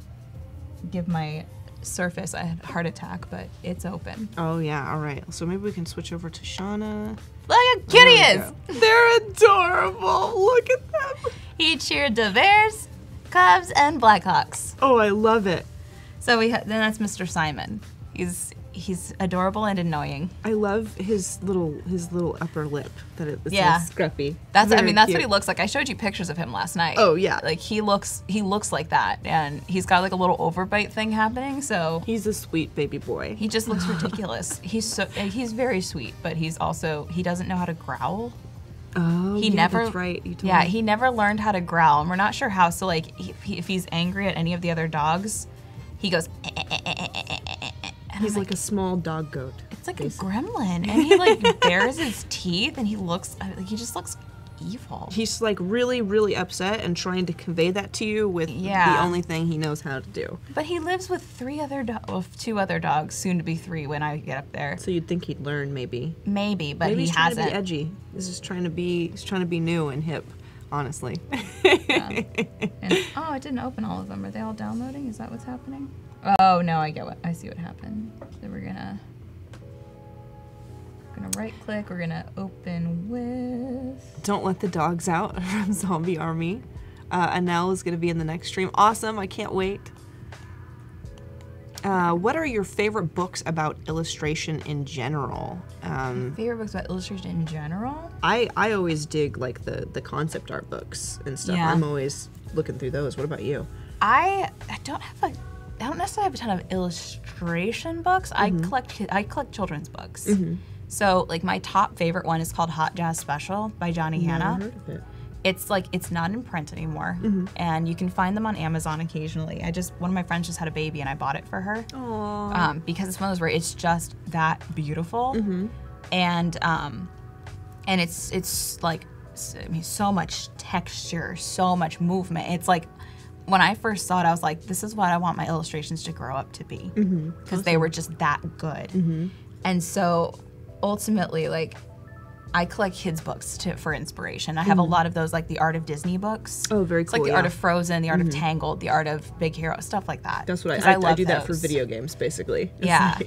give my Surface a heart attack, but it's open. Oh yeah, all right. So maybe we can switch over to Shauna. Look how cute he is! They're adorable, look at them! He cheered the Bears, Cubs, and Blackhawks. Oh, I love it. So we ha then that's Mister Simon. He's He's adorable and annoying. I love his little his little upper lip that it was yeah. so scruffy. That's Very I mean that's cute. What he looks like. I showed you pictures of him last night. Oh yeah. Like he looks he looks like that, and he's got like a little overbite thing happening, so he's a sweet baby boy. He just looks ridiculous. He's so he's very sweet, but he's also he doesn't know how to growl. Oh, he yeah, never, that's right. You told yeah, me. He never learned how to growl, and we're not sure how. So like he, if he's angry at any of the other dogs, he goes eh, eh, eh, eh, eh, eh, eh. He's like, like a small dog goat. It's like basically. a gremlin, and he like bares his teeth, and he looks like he just looks evil. He's like really, really upset and trying to convey that to you with yeah. the only thing he knows how to do. But he lives with three other dogs, well, two other dogs, soon to be three when I get up there. So you'd think he'd learn, maybe. Maybe, but maybe he he's hasn't. Trying to be edgy. He's just trying to be. He's trying to be new and hip. Honestly. Yeah. And, oh, I didn't open all of them. Are they all downloading? Is that what's happening? Oh no, I get what I see what happened. So we're gonna we're gonna right click, we're gonna open with Don't Let the Dogs Out from Zombie Army. Uh Anel is gonna be in the next stream. Awesome, I can't wait. Uh, what are your favorite books about illustration in general? Um, favorite books about illustration in general? I, I always dig like the, the concept art books and stuff. Yeah. I'm always looking through those. What about you? I I don't have a I don't necessarily have a ton of illustration books. Mm-hmm. I collect I collect children's books. Mm-hmm. So like my top favorite one is called Hot Jazz Special by Johnny Never Hanna. Heard of it. It's like it's not in print anymore, mm-hmm. and you can find them on Amazon occasionally. I just one of my friends just had a baby, and I bought it for her. Aww. Um, because it's one of those where it's just that beautiful, mm-hmm. and um, and it's it's like I mean so much texture, so much movement. It's like. When I first saw it, I was like, this is what I want my illustrations to grow up to be. Because mm-hmm. awesome. They were just that good. Mm-hmm. And so ultimately, like, I collect kids' books to, for inspiration. I have mm-hmm. a lot of those, like the Art of Disney books. Oh, very it's cool. Like the yeah. Art of Frozen, the Art mm-hmm. of Tangled, the Art of Big Hero, stuff like that. That's what I, I, I, love I do those. That for video games, basically. Yeah.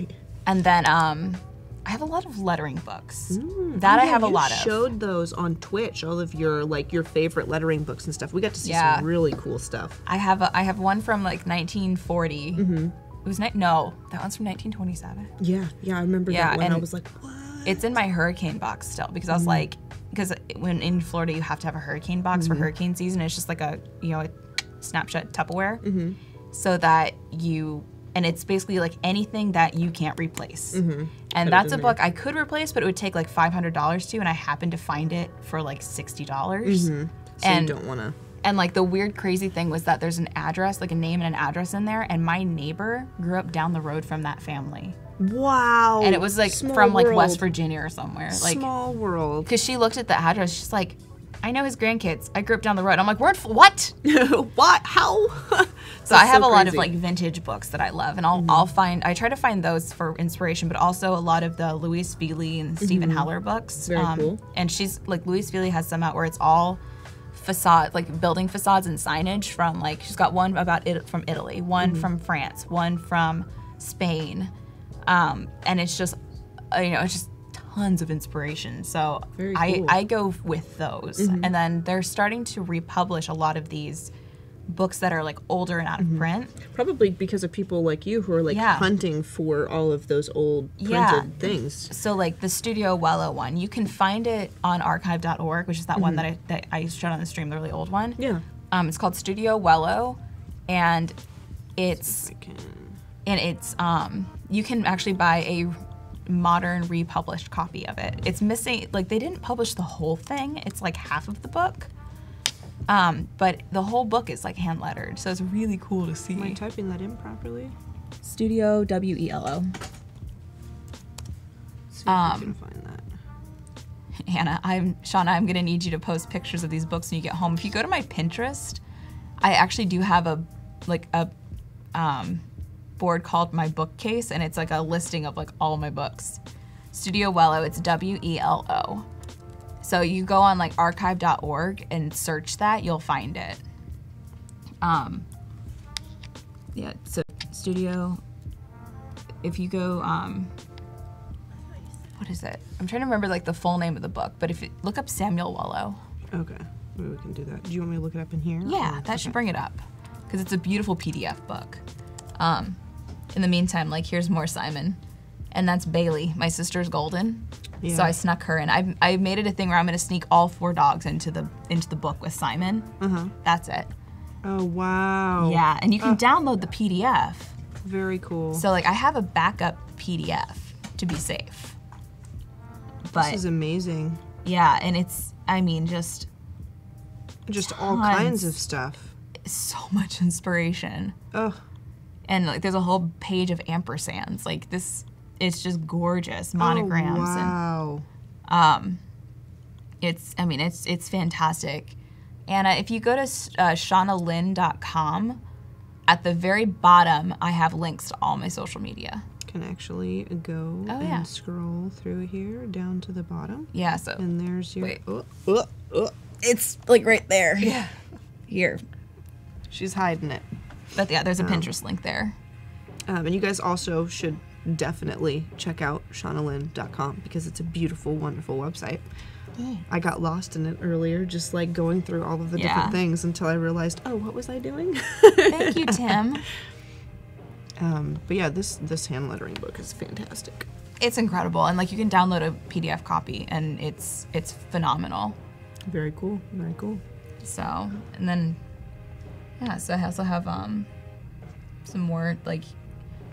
And then um, I have a lot of lettering books. Mm, that yeah, I have a lot of. You showed those on Twitch, all of your like your favorite lettering books and stuff. We got to see yeah. some really cool stuff. I have a, I have one from like nineteen forty. Mm-hmm. It was ni- no, that one's from nineteen twenty-seven. Yeah, yeah, I remember yeah, that one. And I was like, what? It's in my hurricane box still because I was mm-hmm. like, because when in Florida you have to have a hurricane box mm-hmm. for hurricane season. It's just like a you know a snapshot Tupperware, mm-hmm. so that you and it's basically like anything that you can't replace. Mm-hmm. And that's a book I could replace, but it would take like five hundred dollars to, and I happened to find it for like sixty dollars. Mm-hmm. So and, you don't wanna. And like the weird crazy thing was that there's an address, like a name and an address in there, and my neighbor grew up down the road from that family. Wow. And it was like Small from like world. West Virginia or somewhere. Like, Small world. Because she looked at the address, she's like, I know his grandkids. I grew up down the road. I'm like, word for what? What? How? so That's I have so a lot of like vintage books that I love, and I'll mm-hmm. I'll find I try to find those for inspiration, but also a lot of the Louise Feeley and Stephen mm-hmm. Heller books. Very um, cool. And she's like Louise Feeley has some out where it's all facade, like building facades and signage from like she's got one about it from Italy, one mm-hmm. from France, one from Spain, um, and it's just you know it's just. tons of inspiration. So Very cool. I, I go with those. Mm-hmm. And then they're starting to republish a lot of these books that are like older and out of mm-hmm. print. Probably because of people like you who are like yeah. hunting for all of those old printed yeah. things. So like the Studio Wello one, you can find it on archive dot org, which is that mm-hmm. one that I, that I showed on the stream, the really old one. Yeah. Um, it's called Studio Wello, and it's and it's um you can actually buy a modern republished copy of it. It's missing, like they didn't publish the whole thing. It's like half of the book. Um, but the whole book is like hand lettered, so it's really cool to see. Am I typing that in properly? Studio W E L O. See if um, we can find that. Hannah, I'm Shauna. I'm gonna need you to post pictures of these books when you get home. If you go to my Pinterest, I actually do have a like a um, board called my bookcase, and it's like a listing of like all my books. Studio Wello. It's W E L O. So you go on like archive dot org and search that, you'll find it. Um, yeah, so Studio, if you go, um, what is it? I'm trying to remember like the full name of the book, but if you look up Samuel Wello. Okay, maybe we can do that. Do you want me to look it up in here? Yeah, that okay. should bring it up, because it's a beautiful P D F book. Um, in the meantime, like here's more Simon, and that's Bailey, my sister's golden. Yeah. So I snuck her in. I've, I've made it a thing where I'm going to sneak all four dogs into the into the book with Simon. Uh-huh. That's it. Oh, wow. Yeah, and you can uh. download the P D F. Very cool. So, like, I have a backup P D F to be safe. But, this is amazing. Yeah, and it's, I mean, just... Just tons, all kinds of stuff. So much inspiration. Ugh. And, like, there's a whole page of ampersands. Like, this... It's just gorgeous monograms. Oh, wow. And, um, it's, I mean, it's it's fantastic. And uh, if you go to uh, shauna lynn dot com, at the very bottom, I have links to all my social media. Can actually go oh, and yeah. scroll through here down to the bottom. Yeah. So. And there's your. Wait. Oh, oh, oh. It's like right there. Yeah. Here. She's hiding it. But yeah, there's a um, Pinterest link there. Um, and you guys also should. Definitely check out shauna lynn dot com because it's a beautiful, wonderful website. Yeah. I got lost in it earlier, just like going through all of the yeah. different things until I realized, oh, what was I doing? Thank you, Tim. Um, but yeah, this this hand lettering book is fantastic. It's incredible, and like you can download a P D F copy, and it's it's phenomenal. Very cool, very cool. So, and then yeah, so I also have um some more like.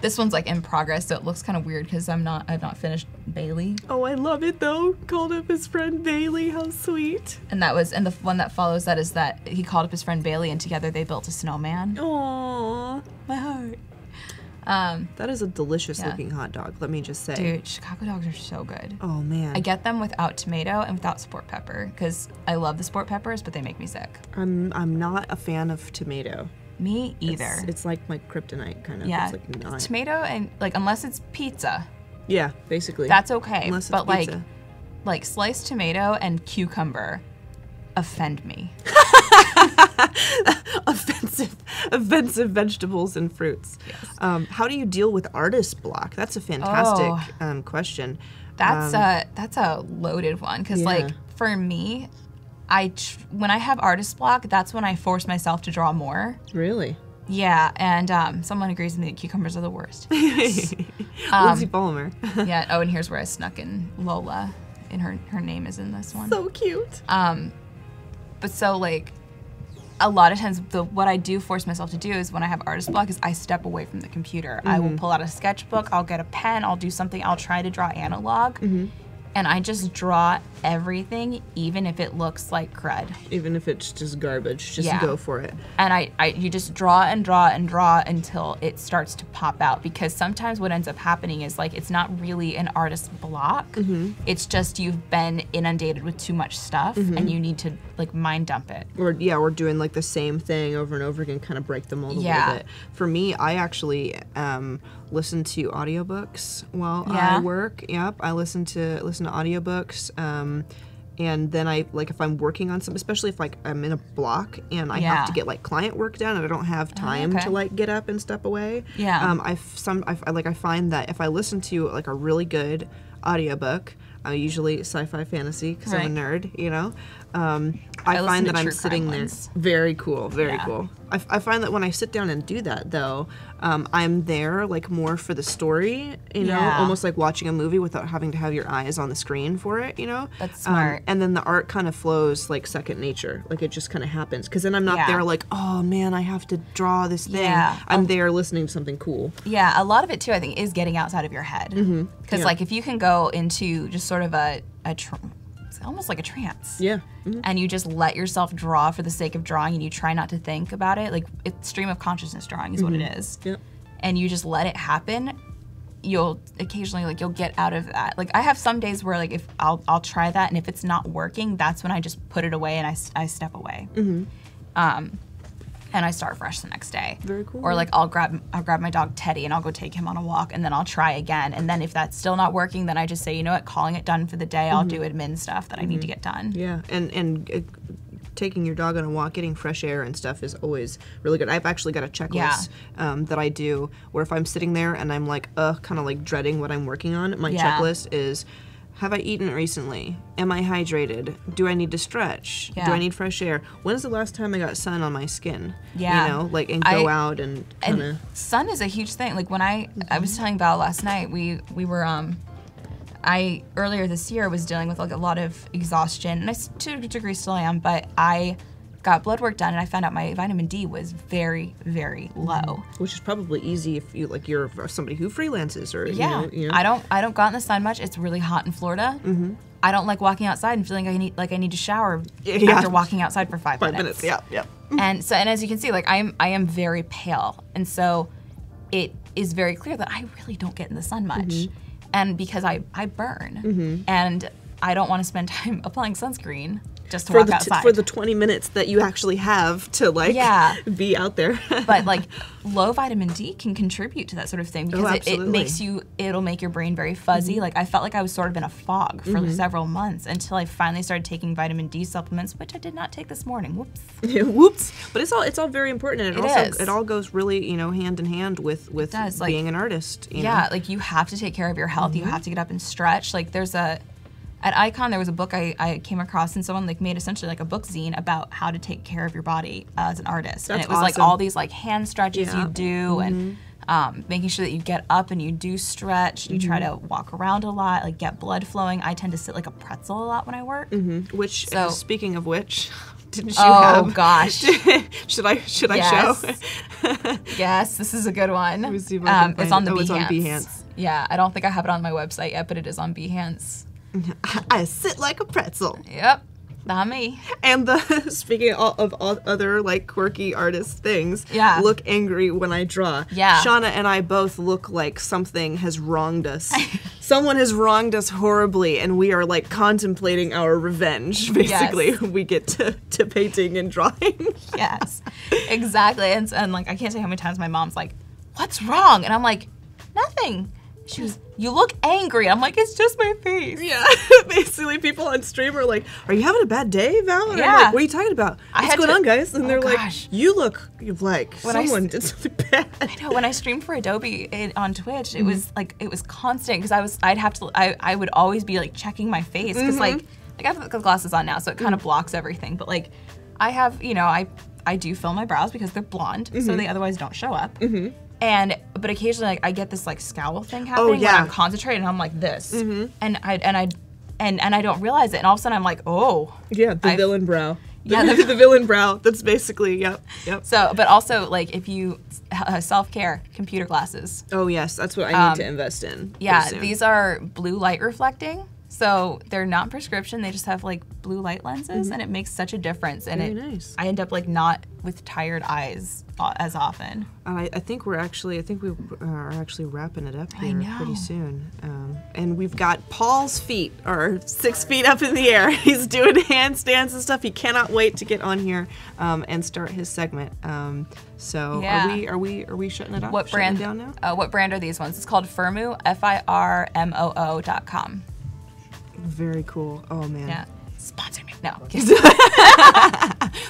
This one's like in progress, so it looks kind of weird because I'm not, I've not finished Bailey. Oh, I love it though. Called up his friend Bailey, how sweet. And that was, and the one that follows that is that he called up his friend Bailey and together they built a snowman. Aww, my heart. Um, that is a delicious yeah. looking hot dog, let me just say. Dude, Chicago dogs are so good. Oh man. I get them without tomato and without sport pepper because I love the sport peppers, but they make me sick. I'm, I'm not a fan of tomato. Me either. It's, it's like my kryptonite, kind of. Yeah, it's like not. Tomato and like unless it's pizza. Yeah, basically. That's okay. Unless but it's like, pizza. Like sliced tomato and cucumber, offend me. offensive, offensive vegetables and fruits. Yes. Um, how do you deal with artist block? That's a fantastic oh, um, question. That's um, a that's a loaded one because yeah. like for me. I tr when I have artist block, that's when I force myself to draw more. Really? Yeah, and um, someone agrees with me that cucumbers are the worst. um, Lindsay Palmer. yeah. Oh, and here's where I snuck in Lola, and her her name is in this one. So cute. Um, but so like, a lot of times, the what I do force myself to do is when I have artist block is I step away from the computer. Mm-hmm. I will pull out a sketchbook. I'll get a pen. I'll do something. I'll try to draw analog. Mm-hmm. And I just draw everything, even if it looks like crud. Even if it's just garbage, just yeah. go for it. And I, I, you just draw and draw and draw until it starts to pop out. Because sometimes what ends up happening is like it's not really an artist's block. Mm-hmm. It's just you've been inundated with too much stuff, mm-hmm. and you need to like mind dump it. Or yeah, we're doing like the same thing over and over again, kind of break the mold a yeah. little bit. For me, I actually. Um, listen to audiobooks while yeah. I work. Yep, I listen to listen to audiobooks, um, and then I like if I'm working on something, especially if like I'm in a block and I yeah. have to get like client work done and I don't have time oh, okay. to like get up and step away. Yeah, um, I some I like I find that if I listen to like a really good audiobook, Uh, usually sci-fi, fantasy, because right. I'm a nerd, you know. Um, I, I find that I'm sitting there. Ones. Very cool, very yeah. cool. I, I find that when I sit down and do that, though, um, I'm there like more for the story, you know, yeah. almost like watching a movie without having to have your eyes on the screen for it, you know. That's smart. Um, and then the art kind of flows like second nature, like it just kind of happens. Because then I'm not yeah. there like, oh man, I have to draw this thing. Yeah. I'm um, there listening to something cool. Yeah, a lot of it too, I think, is getting outside of your head. Because mm-hmm. yeah. like if you can go into just sort of a, a tr it's almost like a trance. Yeah. Mm-hmm. And you just let yourself draw for the sake of drawing and you try not to think about it. Like it's stream of consciousness drawing is mm-hmm. what it is. Yep. And you just let it happen. You'll occasionally like you'll get out of that. Like I have some days where like if I'll, I'll try that and if it's not working, that's when I just put it away and I, I step away. Mm-hmm. Um, and I start fresh the next day. Very cool. Or like I'll grab I'll grab my dog Teddy and I'll go take him on a walk and then I'll try again. And then if that's still not working, then I just say, you know what, calling it done for the day. Mm-hmm. I'll do admin stuff that mm-hmm. I need to get done. Yeah, and and uh, taking your dog on a walk, getting fresh air and stuff is always really good. I've actually got a checklist yeah. um, that I do where if I'm sitting there and I'm like, uh, kind of like dreading what I'm working on, my yeah. checklist is, have I eaten recently? Am I hydrated? Do I need to stretch? Yeah. Do I need fresh air? When is the last time I got sun on my skin? Yeah. You know, like, and go I, out and kind of. Sun is a huge thing. Like, when I, mm-hmm. I was telling Val last night, we, we were, um, I, earlier this year, was dealing with, like, a lot of exhaustion. And I, to a degree, still am, but I got blood work done and I found out my vitamin D was very, very low. Which is probably easy if you like you're somebody who freelances or yeah. you know, you know. I don't I don't go out in the sun much. It's really hot in Florida. Mm-hmm. I don't like walking outside and feeling I need like I need to shower yeah. after walking outside for five, five minutes. minutes. Yeah, yeah. And so and as you can see, like I am I am very pale. And so it is very clear that I really don't get in the sun much. Mm-hmm. And because I, I burn mm-hmm. and I don't want to spend time applying sunscreen. Just to for walk the outside. For the twenty minutes that you actually have to like yeah. be out there. But like low vitamin D can contribute to that sort of thing because oh, it, it makes you, it'll make your brain very fuzzy. Mm-hmm. Like I felt like I was sort of in a fog for mm-hmm. several months until I finally started taking vitamin D supplements, which I did not take this morning. Whoops. Whoops. But it's all it's all very important and it, it also is. It all goes really, you know, hand in hand with, with being like, an artist. You yeah, know? Like you have to take care of your health. Mm-hmm. You have to get up and stretch. Like there's a At Icon, there was a book I, I came across, and someone like made essentially like a book zine about how to take care of your body uh, as an artist. That's and it was awesome. Like all these like hand stretches yeah. you do, mm-hmm. and um, making sure that you get up and you do stretch. Mm-hmm. You try to walk around a lot, like get blood flowing. I tend to sit like a pretzel a lot when I work. Mm-hmm. Which, so, uh, speaking of which, didn't you oh, have? Oh gosh, should I should yes. I show? Yes, this is a good one. Um, it's on the oh, Behance. It's on Behance. Yeah, I don't think I have it on my website yet, but it is on Behance. I sit like a pretzel. Yep, not me. And the speaking of all, of all other like quirky artist things, yeah. look angry when I draw. Yeah, Shauna and I both look like something has wronged us. Someone has wronged us horribly, and we are like contemplating our revenge. Basically, yes. we get to, to painting and drawing. Yes, exactly. And, and like I can't say how many times my mom's like, "What's wrong?" And I'm like, "Nothing." She was, you look angry. I'm like, it's just my face. Yeah. Basically, people on stream are like, are you having a bad day, Val? And yeah. I'm like, what are you talking about? What's going to, on, guys? And oh they're gosh. Like, you look like when someone I, did something bad. I know. When I streamed for Adobe it, on Twitch, it mm-hmm. was like, it was constant because I was, I'd have to, I, I would always be like checking my face because mm-hmm. like, like I have glasses on now, so it kind of mm-hmm. blocks everything. But like, I have, you know, I, I do fill my brows because they're blonde, mm-hmm. so they otherwise don't show up. Mm-hmm. And but occasionally like I get this like scowl thing happening oh, yeah. when I'm concentrated and I'm like this mm-hmm. and I and I and and I don't realize it and all of a sudden I'm like oh yeah the I've, villain brow the, yeah the, the villain brow that's basically yep yep so but also like if you uh, self care computer glasses oh yes that's what I need um, to invest in yeah these are blue light reflecting so they're not prescription they just have like blue light lenses mm-hmm. and it makes such a difference and Very it nice. I end up like not with tired eyes as often. Uh, I think we're actually, I think we are actually wrapping it up here pretty soon. Um, and we've got Paul's feet are six feet up in the air. He's doing handstands and stuff. He cannot wait to get on here um, and start his segment. Um, so yeah. are we are we are we shutting it off? What shutting brand down now? Uh, what brand are these ones? It's called Firmoo, F I R M O O dot com. Very cool. Oh man. Yeah. Sponsor me. No. But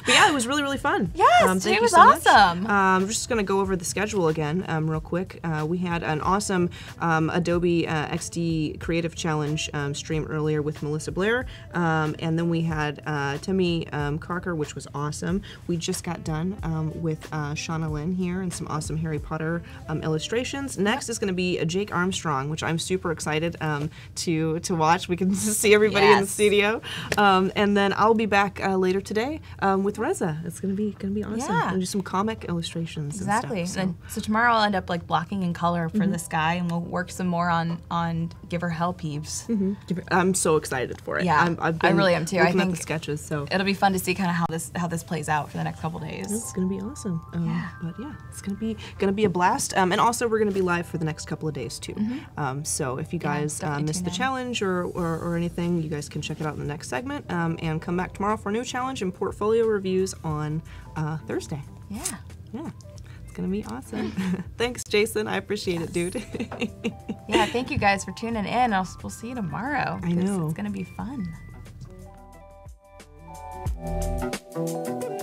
yeah, it was really, really fun. Yes, um, thank it was you so awesome. Much. Um, I'm just going to go over the schedule again um, real quick. Uh, we had an awesome um, Adobe uh, X D Creative Challenge um, stream earlier with Melissa Blair, um, and then we had uh, Temmie um, Carker, which was awesome. We just got done um, with uh, Shauna Lynn here and some awesome Harry Potter um, illustrations. Next yep. is going to be a Jake Armstrong, which I'm super excited um, to to watch. We can see everybody yes. in the studio, um, and then I'll be back uh, later today um, with Reza. It's going to be going to be awesome. Yeah. And do some comic illustrations. Exactly. And stuff, so. And so tomorrow I'll end up like blocking in color for mm-hmm. this guy, and we'll work some more on on Give Her Hell Peeves. Mm-hmm. I'm so excited for it. Yeah, I'm, I've been I really am too. I think the sketches. So it'll be fun to see kind of how this how this plays out for the next couple days. It's going to be awesome. Um, yeah. But yeah, it's going to be going to be a blast. Um, and also we're going to be live for the next couple of days too. Mm-hmm. um, so if you guys yeah, uh, missed the challenge or, or or anything, you guys can check it out in the next segment um, and come back tomorrow for a new challenge and portfolio reviews on uh, Thursday. Yeah. Yeah. It's going to be awesome. Thanks, Jason. I appreciate yes. it, dude. Yeah, thank you guys for tuning in. I'll, we'll see you tomorrow. I know. It's going to be fun.